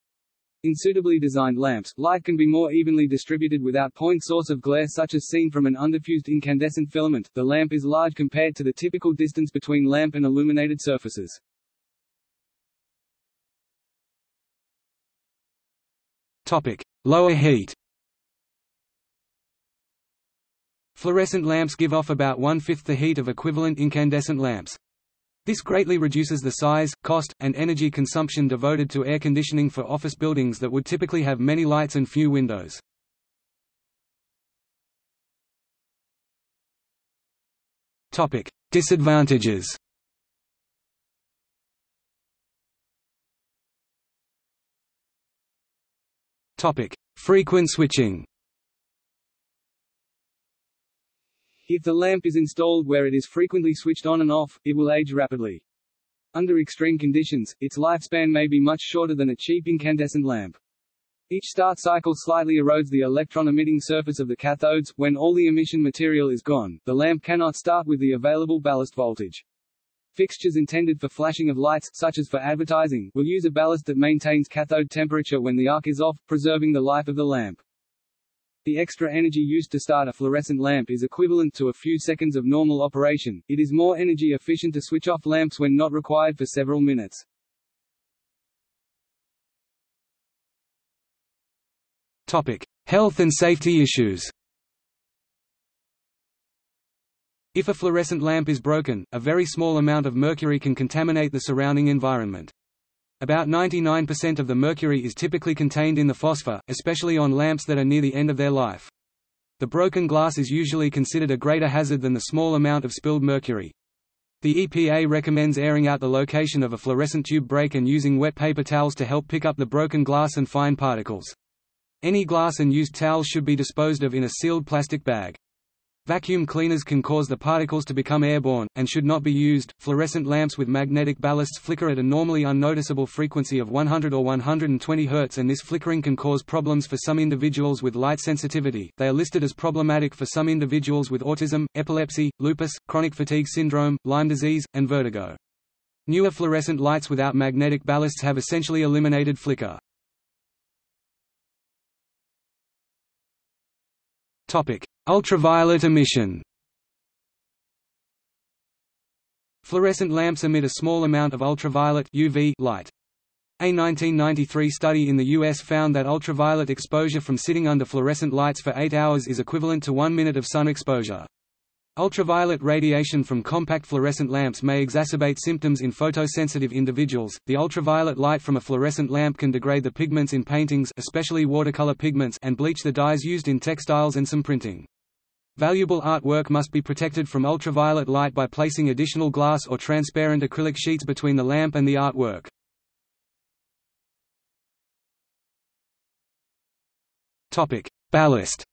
In suitably designed lamps, light can be more evenly distributed without point source of glare such as seen from an undiffused incandescent filament. The lamp is large compared to the typical distance between lamp and illuminated surfaces. Topic: Lower heat. Fluorescent lamps give off about one-fifth the heat of equivalent incandescent lamps. This greatly reduces the size, cost, and energy consumption devoted to air conditioning for office buildings that would typically have many lights and few windows. Topic: Disadvantages. Topic: Frequent switching. If the lamp is installed where it is frequently switched on and off, it will age rapidly. Under extreme conditions, its lifespan may be much shorter than a cheap incandescent lamp. Each start cycle slightly erodes the electron-emitting surface of the cathodes. When all the emission material is gone, the lamp cannot start with the available ballast voltage. Fixtures intended for flashing of lights, such as for advertising, will use a ballast that maintains cathode temperature when the arc is off, preserving the life of the lamp. The extra energy used to start a fluorescent lamp is equivalent to a few seconds of normal operation. It is more energy efficient to switch off lamps when not required for several minutes. Topic: Health and safety issues. If a fluorescent lamp is broken, a very small amount of mercury can contaminate the surrounding environment. About ninety-nine percent of the mercury is typically contained in the phosphor, especially on lamps that are near the end of their life. The broken glass is usually considered a greater hazard than the small amount of spilled mercury. The E P A recommends airing out the location of a fluorescent tube break and using wet paper towels to help pick up the broken glass and fine particles. Any glass and used towels should be disposed of in a sealed plastic bag. Vacuum cleaners can cause the particles to become airborne, and should not be used. Fluorescent lamps with magnetic ballasts flicker at a normally unnoticeable frequency of one hundred or one hundred twenty hertz, and this flickering can cause problems for some individuals with light sensitivity. They are listed as problematic for some individuals with autism, epilepsy, lupus, chronic fatigue syndrome, Lyme disease, and vertigo. Newer fluorescent lights without magnetic ballasts have essentially eliminated flicker. Ultraviolet emission. Fluorescent lamps emit a small amount of ultraviolet U V light. A nineteen ninety-three study in the U S found that ultraviolet exposure from sitting under fluorescent lights for eight hours is equivalent to one minute of sun exposure. Ultraviolet radiation from compact fluorescent lamps may exacerbate symptoms in photosensitive individuals. The ultraviolet light from a fluorescent lamp can degrade the pigments in paintings, especially watercolor pigments, and bleach the dyes used in textiles and some printing. Valuable artwork must be protected from ultraviolet light by placing additional glass or transparent acrylic sheets between the lamp and the artwork. Topic: Ballast.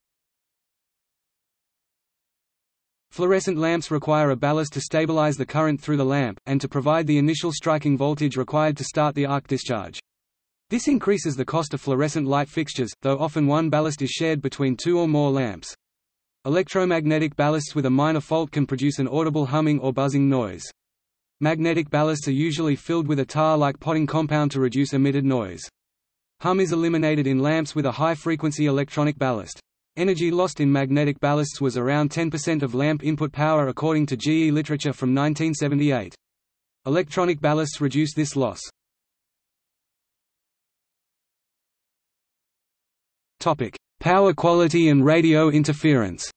Fluorescent lamps require a ballast to stabilize the current through the lamp, and to provide the initial striking voltage required to start the arc discharge. This increases the cost of fluorescent light fixtures, though often one ballast is shared between two or more lamps. Electromagnetic ballasts with a minor fault can produce an audible humming or buzzing noise. Magnetic ballasts are usually filled with a tar-like potting compound to reduce emitted noise. Hum is eliminated in lamps with a high-frequency electronic ballast. Energy lost in magnetic ballasts was around ten percent of lamp input power according to G E literature from nineteen seventy-eight. Electronic ballasts reduce this loss. Topic: Power quality and radio interference.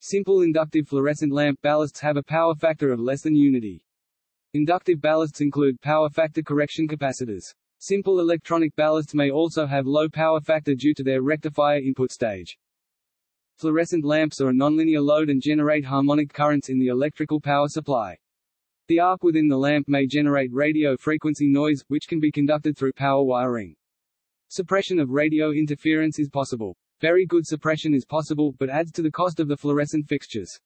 Simple inductive fluorescent lamp ballasts have a power factor of less than unity. Inductive ballasts include power factor correction capacitors. Simple electronic ballasts may also have low power factor due to their rectifier input stage. Fluorescent lamps are a nonlinear load and generate harmonic currents in the electrical power supply. The arc within the lamp may generate radio frequency noise, which can be conducted through power wiring. Suppression of radio interference is possible. Very good suppression is possible, but adds to the cost of the fluorescent fixtures.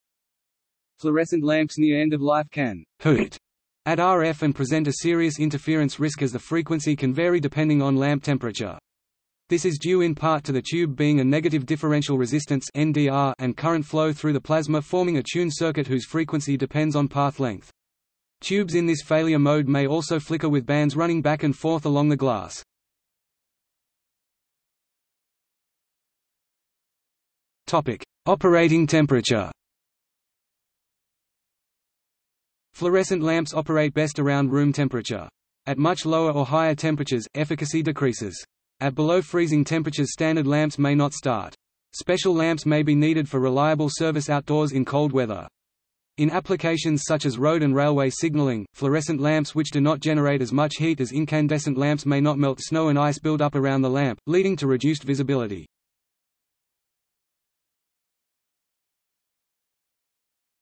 Fluorescent lamps near end of life can hurt at R F and present a serious interference risk, as the frequency can vary depending on lamp temperature. This is due in part to the tube being a negative differential resistance N D R and current flow through the plasma forming a tuned circuit whose frequency depends on path length. Tubes in this failure mode may also flicker with bands running back and forth along the glass. Topic: Operating temperature. Fluorescent lamps operate best around room temperature. At much lower or higher temperatures, efficacy decreases. At below freezing temperatures, standard lamps may not start. Special lamps may be needed for reliable service outdoors in cold weather. In applications such as road and railway signaling, fluorescent lamps which do not generate as much heat as incandescent lamps may not melt snow and ice build up around the lamp, leading to reduced visibility.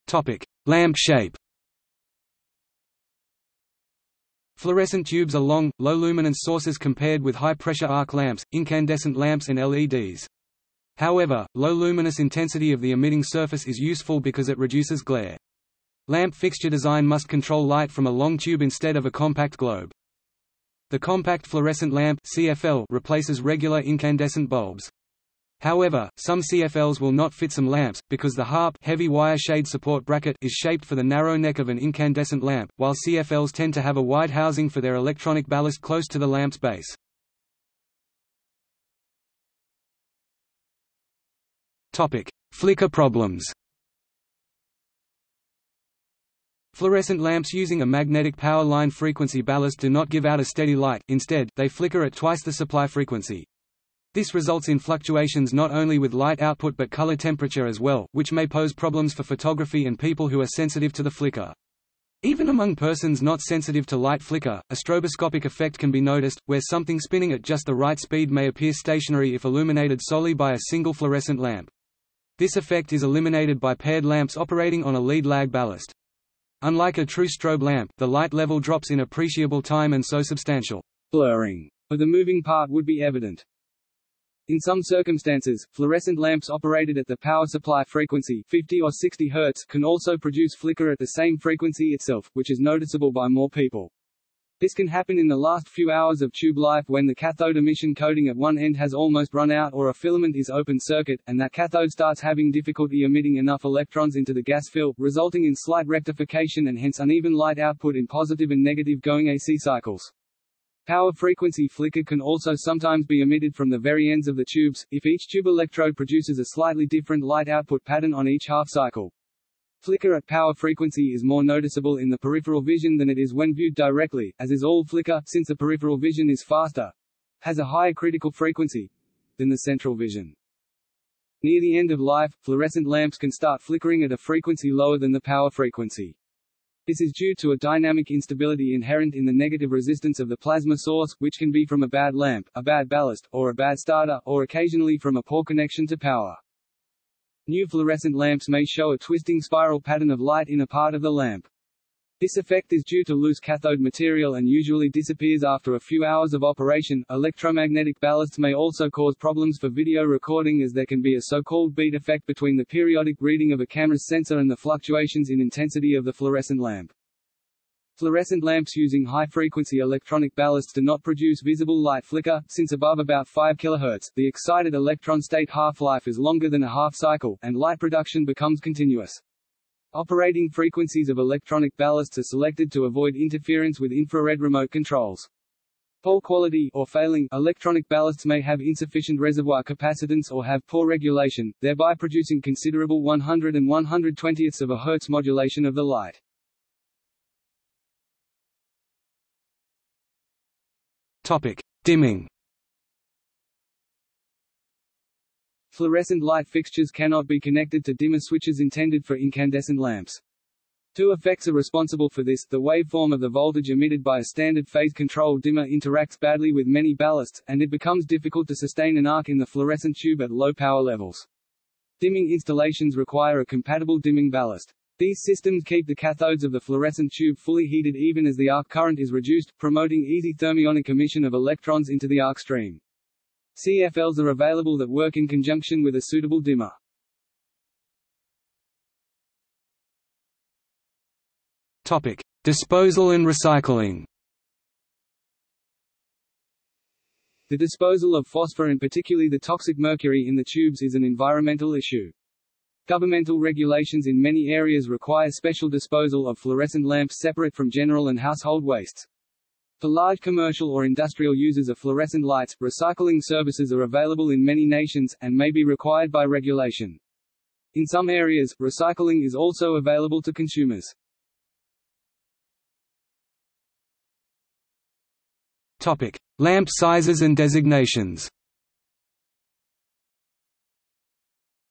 Topic: Lamp shape. Fluorescent tubes are long, low-luminance sources compared with high-pressure arc lamps, incandescent lamps and L E Ds. However, low luminous intensity of the emitting surface is useful because it reduces glare. Lamp fixture design must control light from a long tube instead of a compact globe. The compact fluorescent lamp C F L replaces regular incandescent bulbs. However, some C F Ls will not fit some lamps, because the HARP heavy wire shade support bracket is shaped for the narrow neck of an incandescent lamp, while C F Ls tend to have a wide housing for their electronic ballast close to the lamp's base. Topic: Flicker problems. Fluorescent lamps using a magnetic power line frequency ballast do not give out a steady light, instead, they flicker at twice the supply frequency. This results in fluctuations not only with light output but color temperature as well, which may pose problems for photography and people who are sensitive to the flicker. Even among persons not sensitive to light flicker, a stroboscopic effect can be noticed, where something spinning at just the right speed may appear stationary if illuminated solely by a single fluorescent lamp. This effect is eliminated by paired lamps operating on a lead-lag ballast. Unlike a true strobe lamp, the light level drops in appreciable time, and so substantial blurring of the moving part would be evident. In some circumstances, fluorescent lamps operated at the power supply frequency fifty or sixty hertz can also produce flicker at the same frequency itself, which is noticeable by more people. This can happen in the last few hours of tube life when the cathode emission coating at one end has almost run out or a filament is open circuit, and that cathode starts having difficulty emitting enough electrons into the gas fill, resulting in slight rectification and hence uneven light output in positive and negative going A C cycles. Power frequency flicker can also sometimes be emitted from the very ends of the tubes, if each tube electrode produces a slightly different light output pattern on each half cycle. Flicker at power frequency is more noticeable in the peripheral vision than it is when viewed directly, as is all flicker, since the peripheral vision is faster, has a higher critical frequency, than the central vision. Near the end of life, fluorescent lamps can start flickering at a frequency lower than the power frequency. This is due to a dynamic instability inherent in the negative resistance of the plasma source, which can be from a bad lamp, a bad ballast, or a bad starter, or occasionally from a poor connection to power. New fluorescent lamps may show a twisting spiral pattern of light in a part of the lamp. This effect is due to loose cathode material and usually disappears after a few hours of operation. Electromagnetic ballasts may also cause problems for video recording, as there can be a so-called beat effect between the periodic reading of a camera's sensor and the fluctuations in intensity of the fluorescent lamp. Fluorescent lamps using high-frequency electronic ballasts do not produce visible light flicker, since above about five kilohertz, the excited electron state half-life is longer than a half-cycle, and light production becomes continuous. Operating frequencies of electronic ballasts are selected to avoid interference with infrared remote controls. Poor quality or failing electronic ballasts may have insufficient reservoir capacitance or have poor regulation, thereby producing considerable one hundred and one hundred twentieths of a hertz modulation of the light. Topic: Dimming. Fluorescent light fixtures cannot be connected to dimmer switches intended for incandescent lamps. Two effects are responsible for this: the waveform of the voltage emitted by a standard phase-control dimmer interacts badly with many ballasts, and it becomes difficult to sustain an arc in the fluorescent tube at low power levels. Dimming installations require a compatible dimming ballast. These systems keep the cathodes of the fluorescent tube fully heated even as the arc current is reduced, promoting easy thermionic emission of electrons into the arc stream. C F Ls are available that work in conjunction with a suitable dimmer. Topic: Disposal and recycling. The disposal of phosphor and particularly the toxic mercury in the tubes is an environmental issue. Governmental regulations in many areas require special disposal of fluorescent lamps separate from general and household wastes. For large commercial or industrial users of fluorescent lights, recycling services are available in many nations, and may be required by regulation. In some areas, recycling is also available to consumers. Topic: Lamp sizes and designations.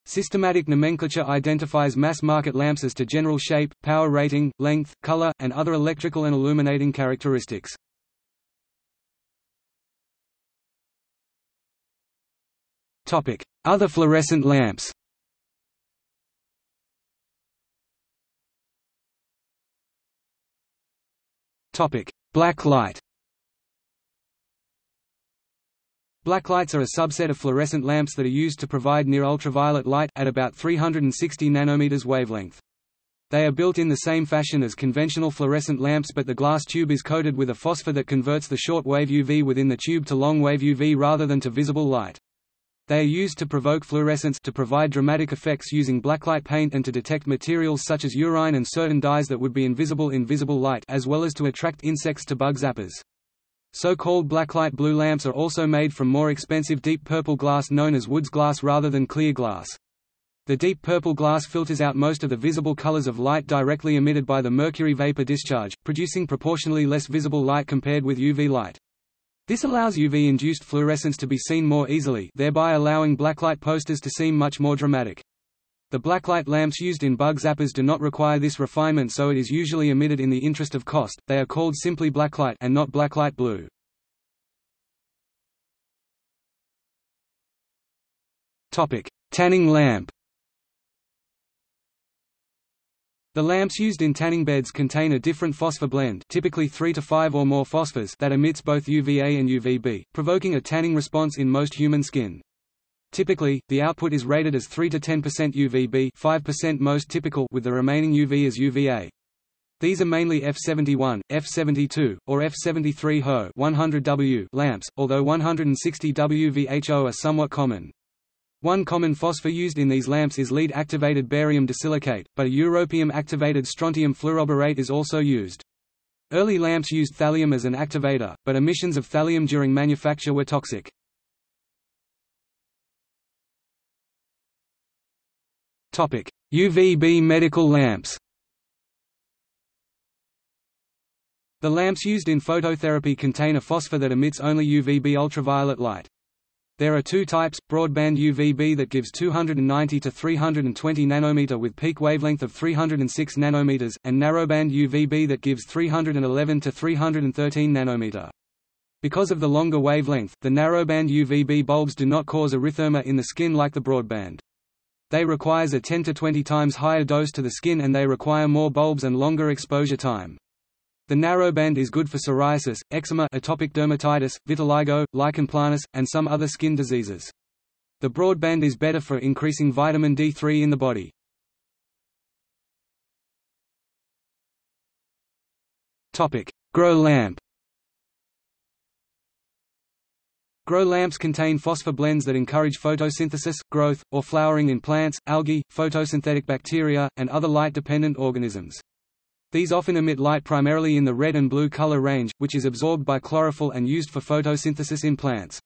Systematic nomenclature identifies mass-market lamps as to general shape, power rating, length, color, and other electrical and illuminating characteristics. Other fluorescent lamps. Black light. Blacklights are a subset of fluorescent lamps that are used to provide near-ultraviolet light, at about three hundred sixty nanometers wavelength. They are built in the same fashion as conventional fluorescent lamps, but the glass tube is coated with a phosphor that converts the short-wave U V within the tube to long-wave U V rather than to visible light. They are used to provoke fluorescence, to provide dramatic effects using blacklight paint, and to detect materials such as urine and certain dyes that would be invisible in visible light, as well as to attract insects to bug zappers. So-called blacklight blue lamps are also made from more expensive deep purple glass known as Woods glass rather than clear glass. The deep purple glass filters out most of the visible colors of light directly emitted by the mercury vapor discharge, producing proportionally less visible light compared with U V light. This allows U V-induced fluorescence to be seen more easily, thereby allowing blacklight posters to seem much more dramatic. The blacklight lamps used in bug zappers do not require this refinement, so it is usually omitted in the interest of cost. They are called simply blacklight and not blacklight blue. Topic: Tanning lamp. The lamps used in tanning beds contain a different phosphor blend, typically three to five or more phosphors, that emits both U V A and U V B, provoking a tanning response in most human skin. Typically, the output is rated as three to ten percent U V B, five percent most typical, with the remaining U V as U V A. These are mainly F seventy-one, F seventy-two, or F seventy-three H O one hundred watt lamps, although one hundred sixty watt V H O are somewhat common. One common phosphor used in these lamps is lead-activated barium disilicate, but a europium-activated strontium fluoroborate is also used. Early lamps used thallium as an activator, but emissions of thallium during manufacture were toxic. U V B medical lamps. The lamps used in phototherapy contain a phosphor that emits only U V B ultraviolet light. There are two types, broadband U V B that gives two hundred ninety to three hundred twenty nanometer with peak wavelength of three hundred six nanometers, and narrowband U V B that gives three hundred eleven to three hundred thirteen nanometer. Because of the longer wavelength, the narrowband U V B bulbs do not cause erythema in the skin like the broadband. They requires a ten to twenty times higher dose to the skin and they require more bulbs and longer exposure time. The narrowband is good for psoriasis, eczema, atopic dermatitis, vitiligo, lichen planus, and some other skin diseases. The broadband is better for increasing vitamin D three in the body. Topic: Grow lamp. Grow lamps contain phosphor blends that encourage photosynthesis, growth, or flowering in plants, algae, photosynthetic bacteria, and other light-dependent organisms. These often emit light primarily in the red and blue color range, which is absorbed by chlorophyll and used for photosynthesis in plants.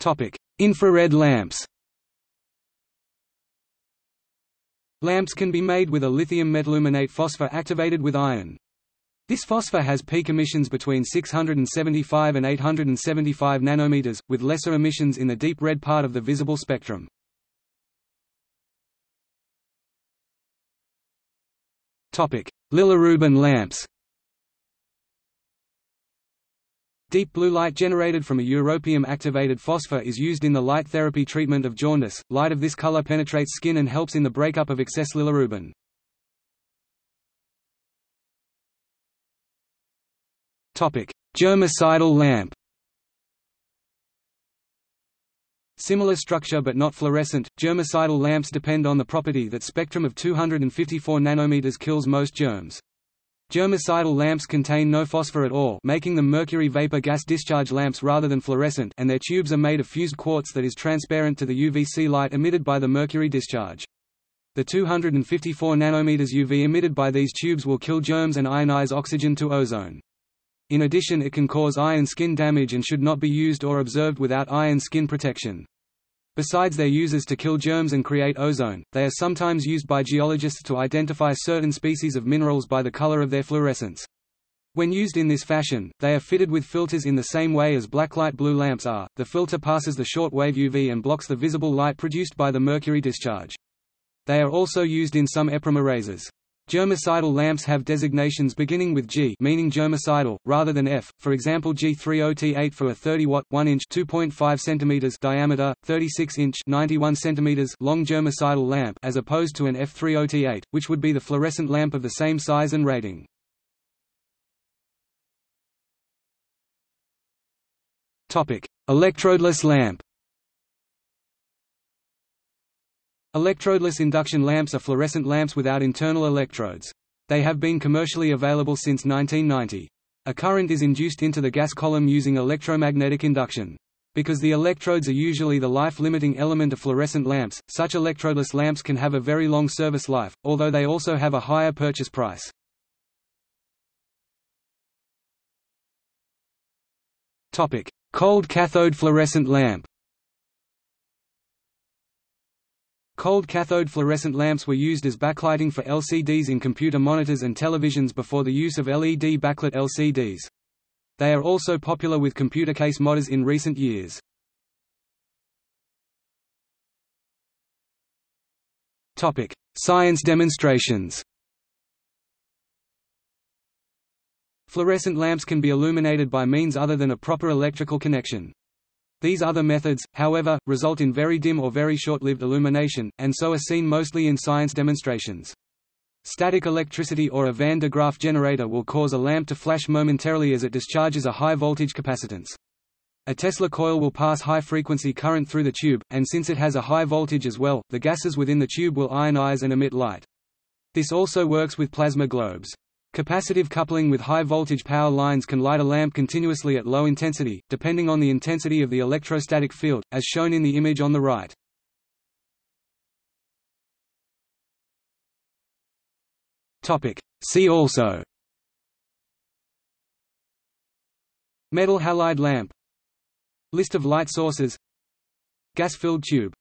Topic: Infrared lamps. Lamps can be made with a lithium metalluminate phosphor activated with iron. This phosphor has peak emissions between six hundred seventy-five and eight hundred seventy-five nanometers, with lesser emissions in the deep red part of the visible spectrum. Topic: Lilirubin lamps. Deep blue light generated from a europium-activated phosphor is used in the light therapy treatment of jaundice. Light of this color penetrates skin and helps in the breakup of excess lilirubin. Topic: Germicidal lamp. Similar structure but not fluorescent, germicidal lamps depend on the property that spectrum of two hundred fifty-four nanometers kills most germs. Germicidal lamps contain no phosphor at all, making them mercury vapor gas discharge lamps rather than fluorescent, and their tubes are made of fused quartz that is transparent to the U V C light emitted by the mercury discharge. The two hundred fifty-four nanometers U V emitted by these tubes will kill germs and ionize oxygen to ozone. In addition, it can cause eye and skin damage and should not be used or observed without eye and skin protection. Besides their uses to kill germs and create ozone, they are sometimes used by geologists to identify certain species of minerals by the color of their fluorescence. When used in this fashion, they are fitted with filters in the same way as blacklight blue lamps are. The filter passes the short-wave U V and blocks the visible light produced by the mercury discharge. They are also used in some E P R O M erasers. Germicidal lamps have designations beginning with G meaning germicidal, rather than F, for example G three O T eight for a thirty watt, one inch two point five centimeters diameter, thirty-six inch ninety-one centimeters long germicidal lamp as opposed to an F three O T eight, which would be the fluorescent lamp of the same size and rating. Electrodeless lamp. Electrodeless induction lamps are fluorescent lamps without internal electrodes. They have been commercially available since nineteen ninety. A current is induced into the gas column using electromagnetic induction. Because the electrodes are usually the life-limiting element of fluorescent lamps, such electrodeless lamps can have a very long service life, although they also have a higher purchase price. Topic: Cold cathode fluorescent lamp. Cold cathode fluorescent lamps were used as backlighting for L C Ds in computer monitors and televisions before the use of L E D backlit L C Ds. They are also popular with computer case modders in recent years. Topic: Science demonstrations. Fluorescent lamps can be illuminated by means other than a proper electrical connection. These other methods, however, result in very dim or very short-lived illumination, and so are seen mostly in science demonstrations. Static electricity or a Van de Graaff generator will cause a lamp to flash momentarily as it discharges a high-voltage capacitance. A Tesla coil will pass high-frequency current through the tube, and since it has a high voltage as well, the gases within the tube will ionize and emit light. This also works with plasma globes. Capacitive coupling with high-voltage power lines can light a lamp continuously at low intensity, depending on the intensity of the electrostatic field, as shown in the image on the right. See also: Metal halide lamp, List of light sources, Gas-filled tube.